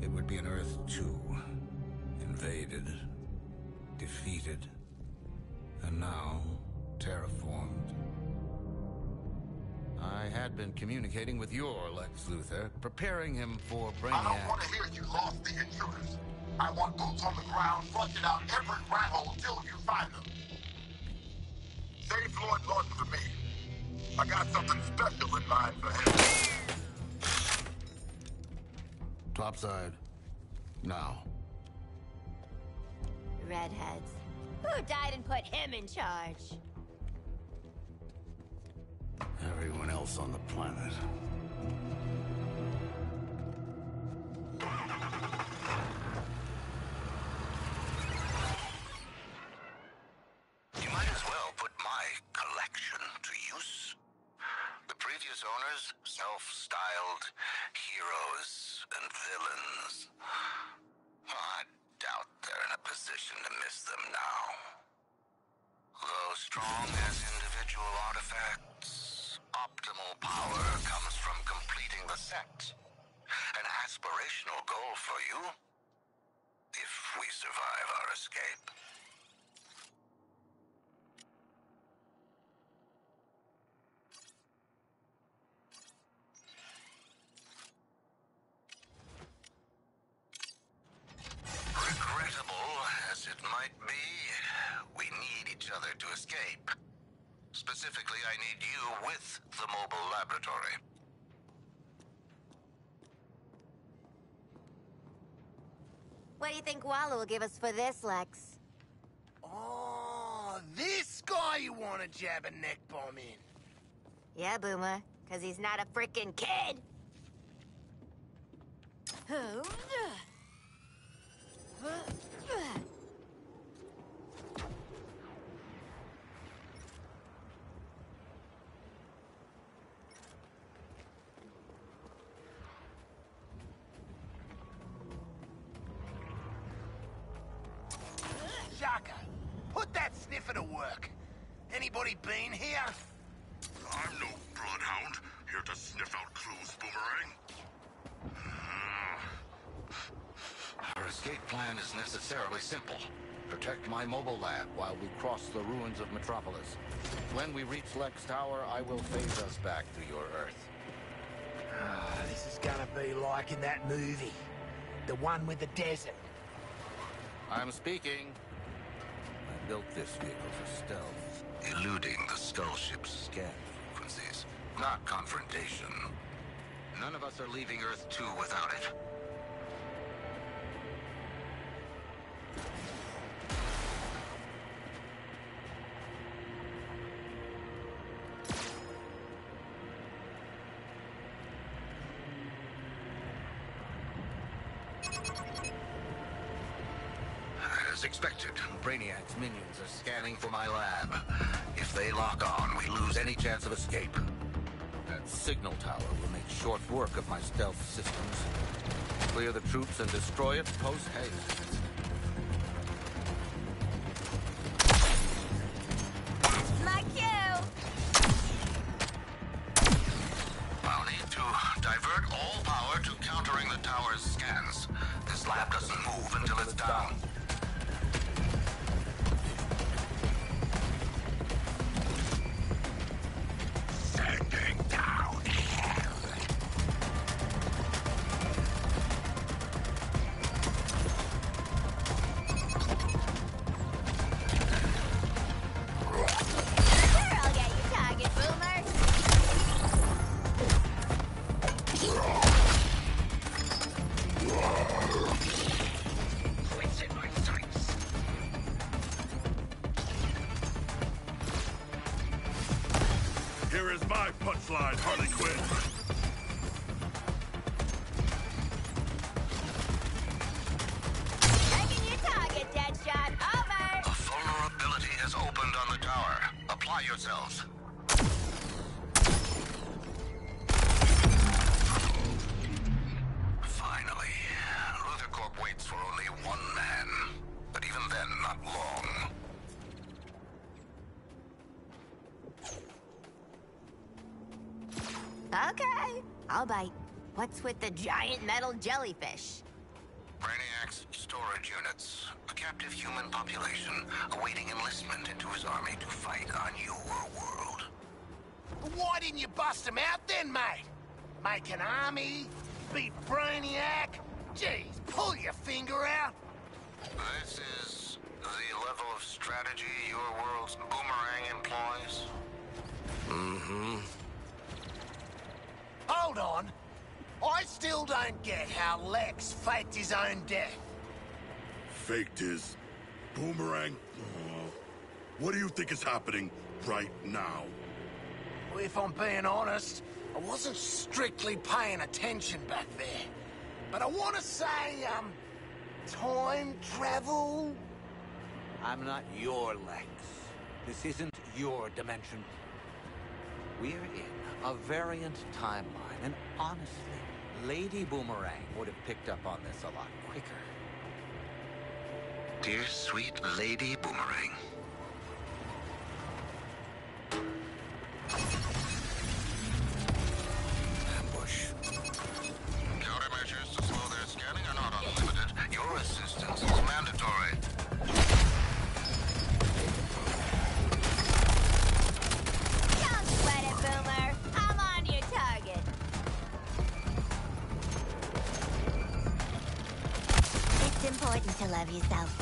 it would be an Earth 2. Invaded, defeated, and now terraformed. I had been communicating with your Lex Luthor, preparing him for Brainiac. I don't want to hear you lost the intruders. I want boots on the ground, flushing out every rat hole till you find them. Save Lord Lawton for me. I got something special in mind for him. Topside. Now. Redheads. Who died and put him in charge? Everyone else on the planet. You might as well put my collection to use. The previous owners, self-styled heroes and villains. I doubt they're in a position to miss them now. Though strong as individual artifacts, optimal power comes from completing the set. An aspirational goal for you, if we survive our escape. Regrettable as it might be, we need each other to escape. Specifically, I need you with the mobile laboratory. What do you think Waller will give us for this, Lex? Oh, this guy you want to jab a neck bomb in. Yeah, Boomer, because he's not a freaking kid. Put that sniffer to work. Anybody been here? I'm no bloodhound, here to sniff out clues, Boomerang. Our escape plan is necessarily simple. Protect my mobile lab while we cross the ruins of Metropolis. When we reach Lex Tower, I will phase us back to your Earth. This is gonna be like in that movie. The one with the desert. I'm speaking. I built this vehicle for stealth, eluding the skull ship's scan frequencies, not confrontation. None of us are leaving Earth 2 without it. As expected, Brainiac's minions are scanning for my lab. If they lock on, we lose any chance of escape. That signal tower will make short work of my stealth systems. Clear the troops and destroy it post-haste. What's with the giant metal jellyfish? Brainiac's storage units. A captive human population awaiting enlistment into his army to fight on your world. Why didn't you bust him out then, mate? Make an army? Beat Brainiac? Jeez, pull your finger out! This is the level of strategy your world's Boomerang employs? Mm-hmm. Hold on! I still don't get how Lex faked his own death. Faked his... Boomerang? What do you think is happening right now? Well, if I'm being honest, I wasn't strictly paying attention back there. But I want to say, time travel? I'm not your Lex. This isn't your dimension. We're in a variant timeline, and honestly, Lady Boomerang would have picked up on this a lot quicker. Dear sweet Lady Boomerang. Ambush. Countermeasures to slow their scanning are not unlimited. Your assistance is mandatory. Don't sweat it, Boomer. I'm on your target. It's important to love yourself.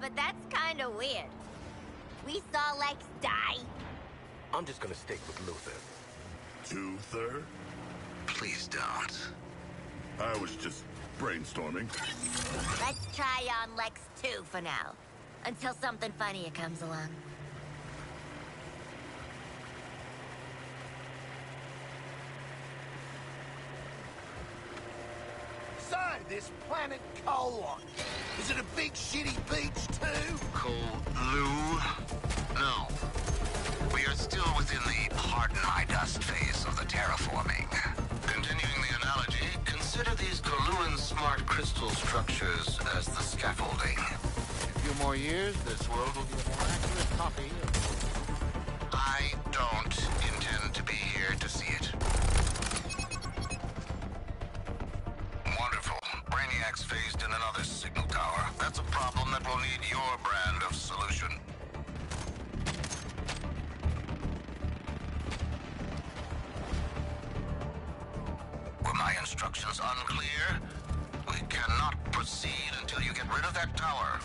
But that's kind of weird. We saw Lex die. I'm just gonna stick with Luthor. Luthor? Please don't. I was just brainstorming. Let's try on Lex 2 for now. Until something funnier comes along. So, this planet Kolon. Is it a big shitty beach too? Kolu? No. We are still within the hardened high dust phase of the terraforming. Continuing the analogy, consider these Kaluin smart crystal structures as the scaffolding. In a few more years, this world will be a more accurate copy of... I don't intend to be here to see it. Wonderful. Brainiac's phased in another signal tower. That's a problem that will need your brand of solution. Instructions unclear. We cannot proceed until you get rid of that tower.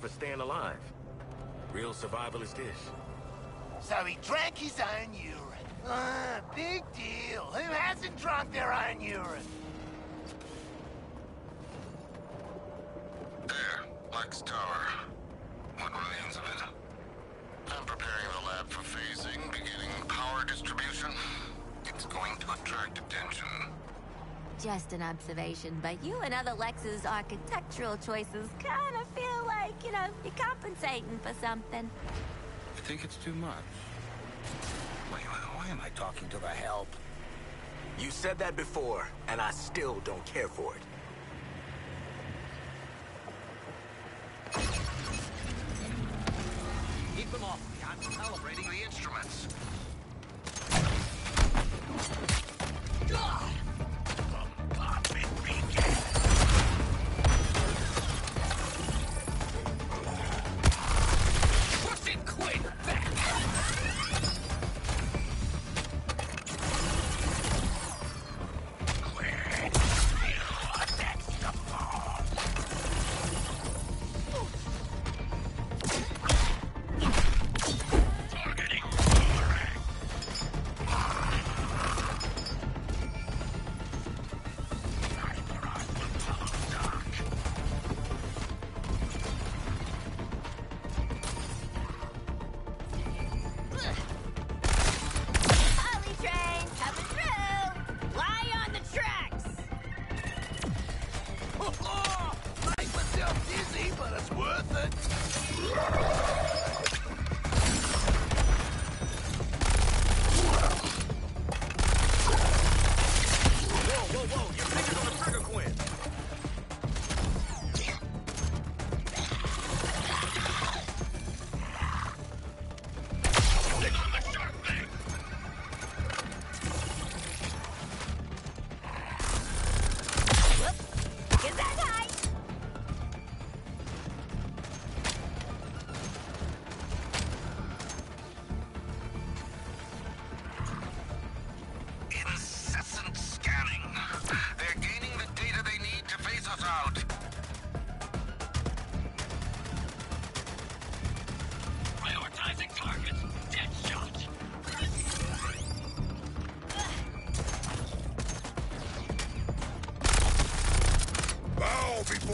For staying alive. Real survivalist ish. So he drank his own urine. Big deal. Who hasn't drunk their own urine? There. Lex Tower. What remains of it? I'm preparing the lab for phasing, beginning power distribution. It's going to attract attention. Just an observation, but you and other Lex's architectural choices kind of feel like, you know, you're compensating for something. I think it's too much. Why am I talking to the help? You said that before, and I still don't care for it. Keep them off me. I'm calibrating the instruments. Ugh!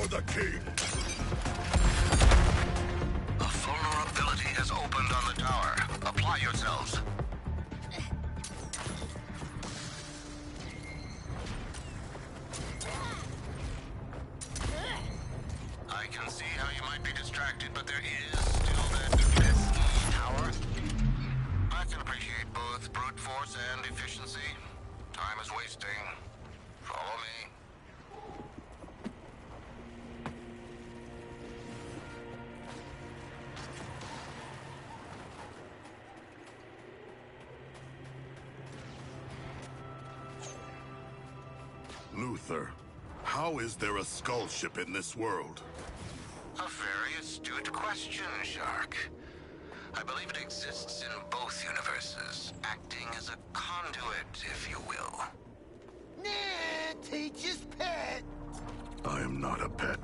for the king. A vulnerability has opened on the tower. Apply yourselves. I can see how you might be distracted, but there is still that pesky tower. I can appreciate both brute force and efficiency. Time is wasting. Follow me. Luthor, how is there a skull ship in this world? A very astute question, Shark. I believe it exists in both universes, acting as a conduit, if you will. Nah, teacher's pet! I am not a pet.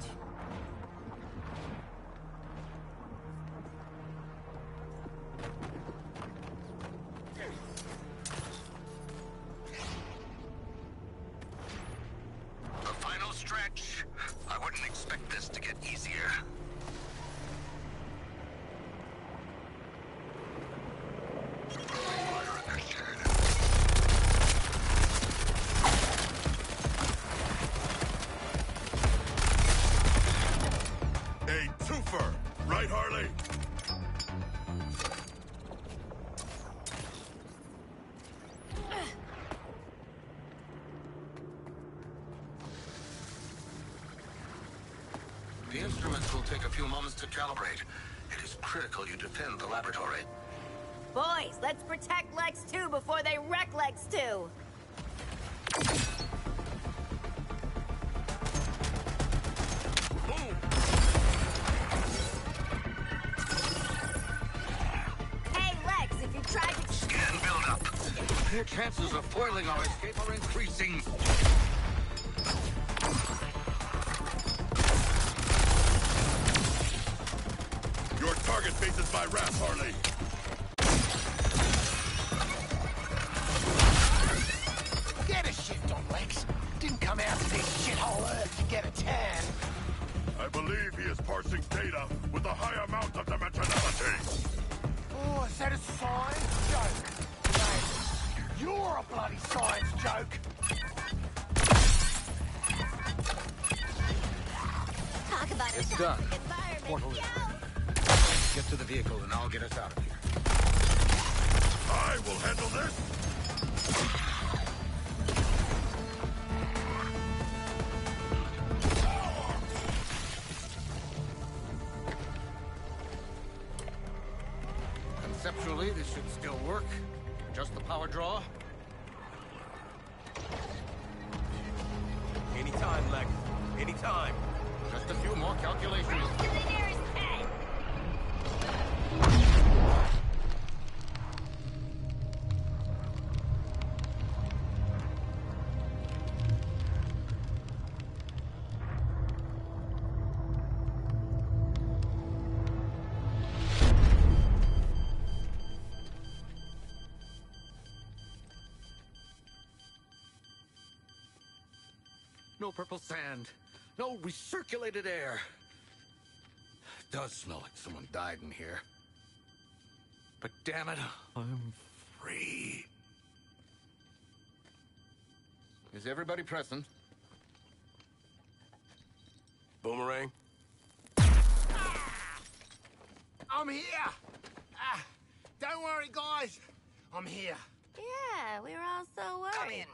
Calibrate. It is critical you defend the laboratory. Boys, let's protect Lex 2 before they wreck Lex 2! Hey, Lex, if you try to... Scan build-up! Their chances of foiling our escape are increasing! Faces my wrath, Harley. Get a shift on Lex. Didn't come out to this shithole Earth to get a tan. I believe he is parsing data with a high amount of dimensionality. Oh, is that a science joke? Mate, you're a bloody science joke. Talk about a toxic environment. Get to the vehicle and I'll get us out of here. I will handle this! Conceptually, this should still work. Just the power draw. Anytime, Lex. Anytime. Just a few more calculations. No purple sand. No recirculated air. It does smell like someone died in here. But damn it, I'm free. Is everybody present? Boomerang? I'm here! Don't worry, guys. I'm here. Yeah, we were all so worried. Come in.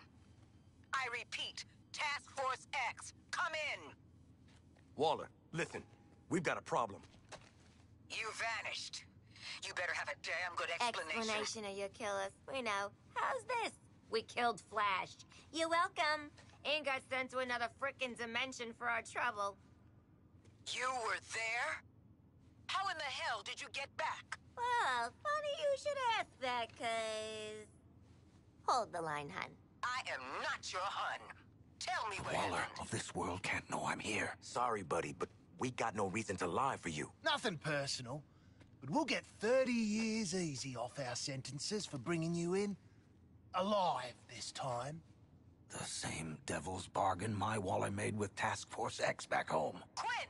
I repeat. Task Force X, come in! Waller, listen, we've got a problem. You vanished. You better have a damn good explanation. Explanation or you'll kill us. We know. How's this? We killed Flash. You're welcome. And got sent to another frickin' dimension for our trouble. You were there? How in the hell did you get back? Well, funny you should ask that, 'cause... Hold the line, hun. I am not your hun. Tell me where. Waller of this world can't know I'm here. Sorry, buddy, but we got no reason to lie for you. Nothing personal. But we'll get 30 years easy off our sentences for bringing you in. Alive this time. The same devil's bargain my Waller made with Task Force X back home. Quinn!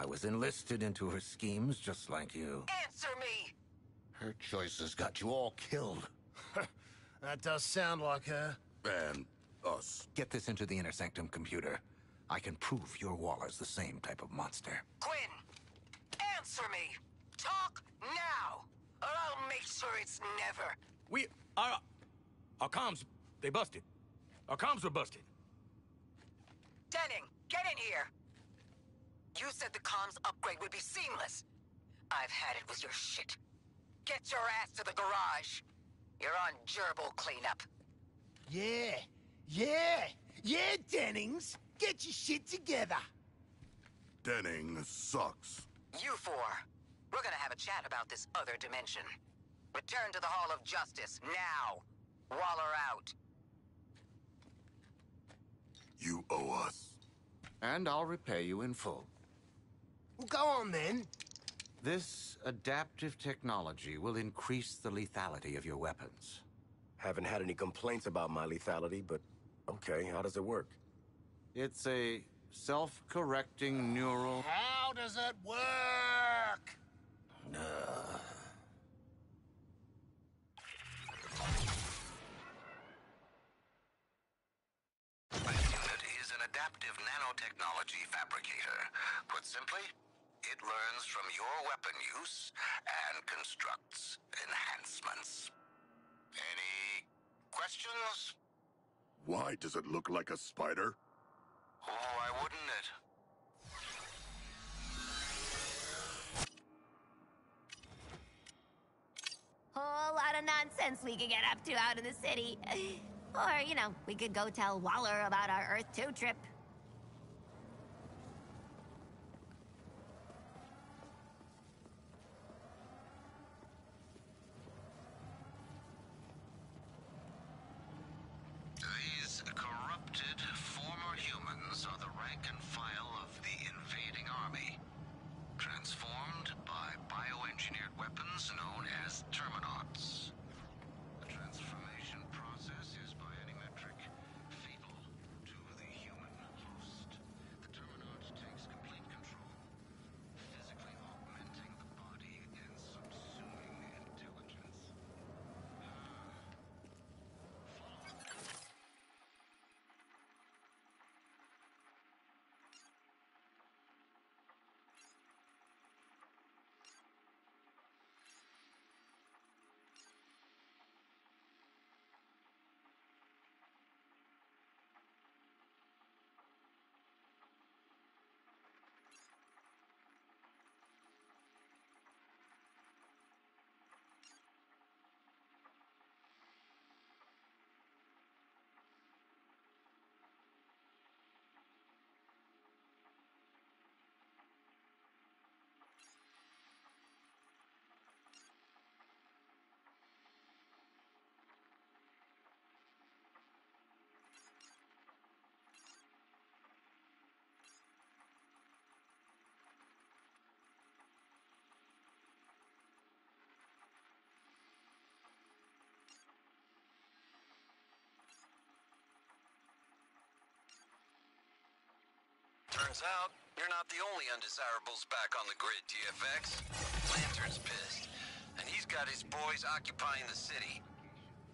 I was enlisted into her schemes just like you. Answer me! Her choices got you all killed. That does sound like her. And us. Get this into the Inner Sanctum computer. I can prove your Waller's the same type of monster. Quinn! Answer me! Talk now! Or I'll make sure it's never. Our comms, they busted. Our comms were busted. Denning, get in here! You said the comms upgrade would be seamless. I've had it with your shit. Get your ass to the garage. You're on gerbil cleanup. Yeah, Dennings! Get your shit together! Dennings sucks. You four, we're gonna have a chat about this other dimension. Return to the Hall of Justice, now! Waller out. You owe us. And I'll repay you in full. Go on, then. This adaptive technology will increase the lethality of your weapons. Haven't had any complaints about my lethality, but okay, how does it work? It's a self-correcting neural... How does it work? Adaptive nanotechnology fabricator. Put simply, it learns from your weapon use and constructs enhancements. Any questions? Why does it look like a spider? Oh, why wouldn't it? Whole lot of nonsense we could get up to out in the city. Or, you know, we could go tell Waller about our Earth 2 trip. These corrupted former humans are the rank and file of the invading army, transformed by bioengineered weapons known as Terminauts. The transformation process is by any metric fatal to the human host. The Terminaut takes complete control, physically augmenting the body and subsuming the intelligence. Turns out, you're not the only undesirables back on the grid, TFX. Lantern's pissed, and he's got his boys occupying the city.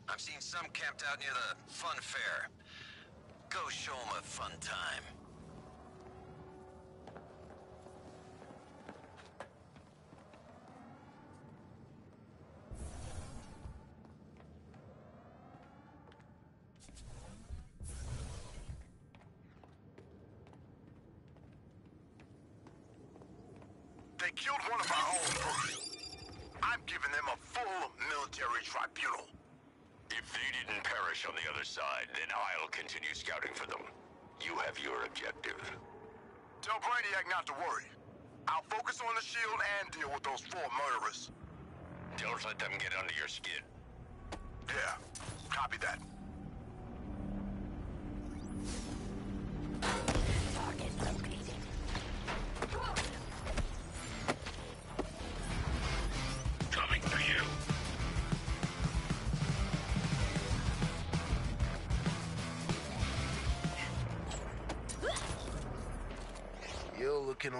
I've seen some camped out near the fun fair. Go show them a fun time.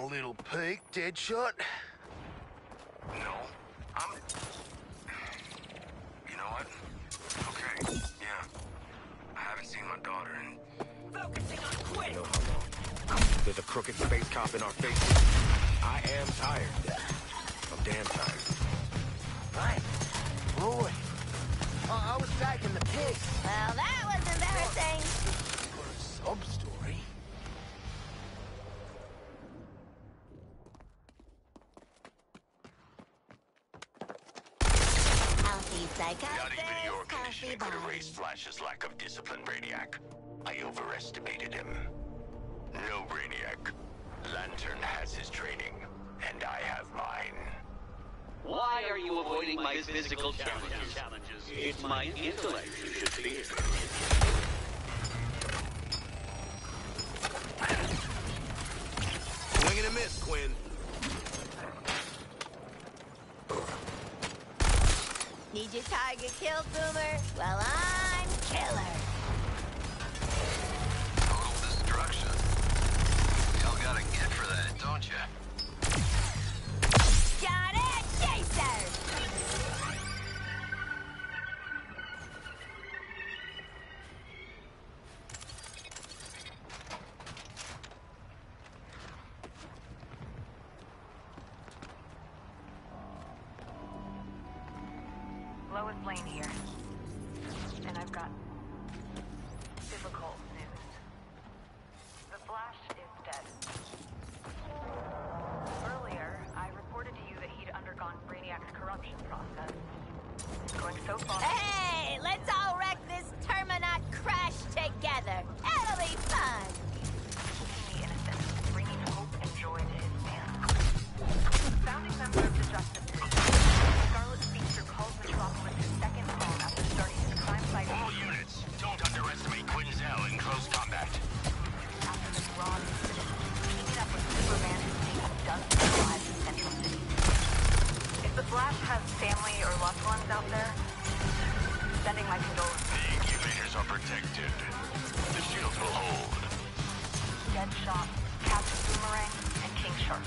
a little peek, Deadshot? No. You know what? Okay, yeah. I haven't seen my daughter in... Focusing on Quinn! There's a crooked space cop in our faces. I am tired. I'm damn tired. What? Roy. I was taking the piss. Well, that was embarrassing. For a sob story. Not even your conditioning could erase Flash's lack of discipline, Brainiac. I overestimated him. No, Brainiac. Lantern has his training, and I have mine. Why are you avoiding my physical challenges? It's my intellect you should fear. Swing and a miss, Quinn. Need your target killed, Boomer? Well, I'm killer. Total destruction. Y'all gotta get for that, don't ya? Got it, Chaser! Lois Lane here. And I've got difficult news. The Flash is dead. Corruption process. It's going so far. Hey, let's all wreck this Terminaut crash together. It'll be fun. Keeping the innocent, bringing hope and joy to his fans. Founding member of the Justice League, Scarlet Speedster calls Metropolis his second home after starting his crime fight. All units, don't underestimate Quinzel in close combat. After this raw incident, teaming up with Superman and seeing dozens of lives in Central City. The Flash has family or loved ones out there. Sending my condolences. The incubators are protected. The shields will hold. Deadshot, Captain Boomerang, and King Shark.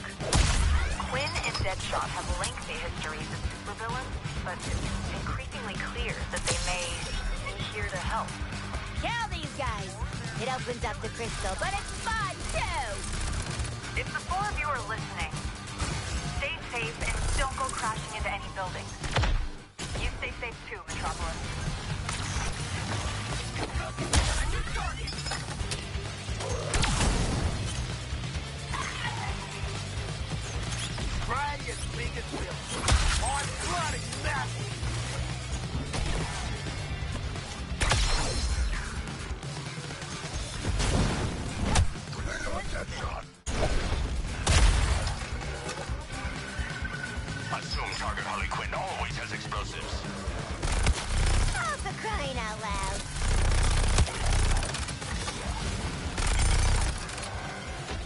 Quinn and Deadshot have lengthy histories of supervillains, but it's increasingly clear that they may be here to help. Kill these guys! It opens up the crystal, but it's fun, too! If the four of you are listening, stay safe and don't go crashing into any buildings. You stay safe too, Metropolis. Under target! Try as big as will. On bloody battle! Target Harley Quinn always has explosives. Oh, for crying out loud.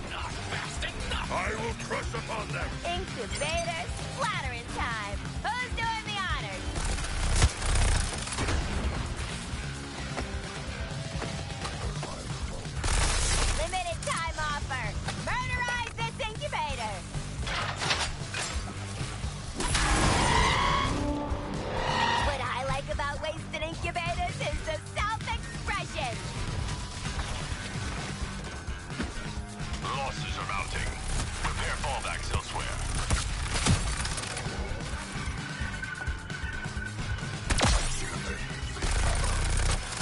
Not fast enough. I will crush upon them. Incubator splattering time. Who's doing the honors? Limited time offer. Murderize this incubator. Wasted incubators is the self-expression. Losses are mounting. Prepare fallbacks elsewhere.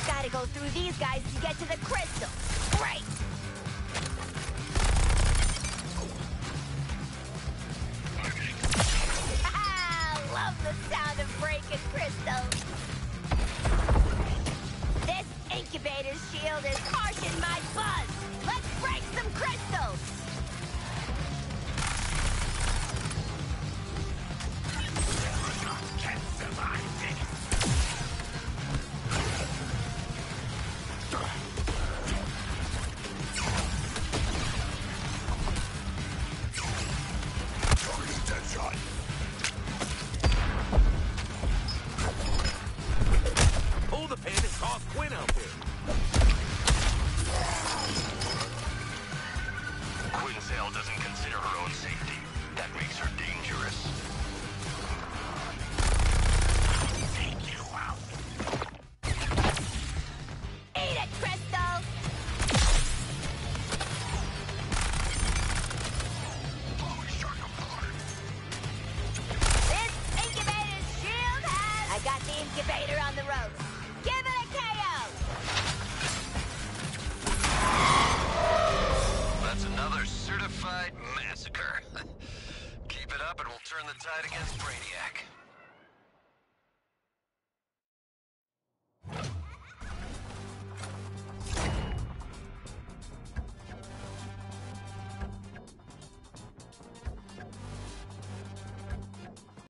Gotta go through these guys to get to the crystal. Great! I love the sound of breaking crystals. Incubator's shield is harsh in my buzz! Let's break some crystals! Terminauts can't survive this! up and we'll turn the tide against Brainiac.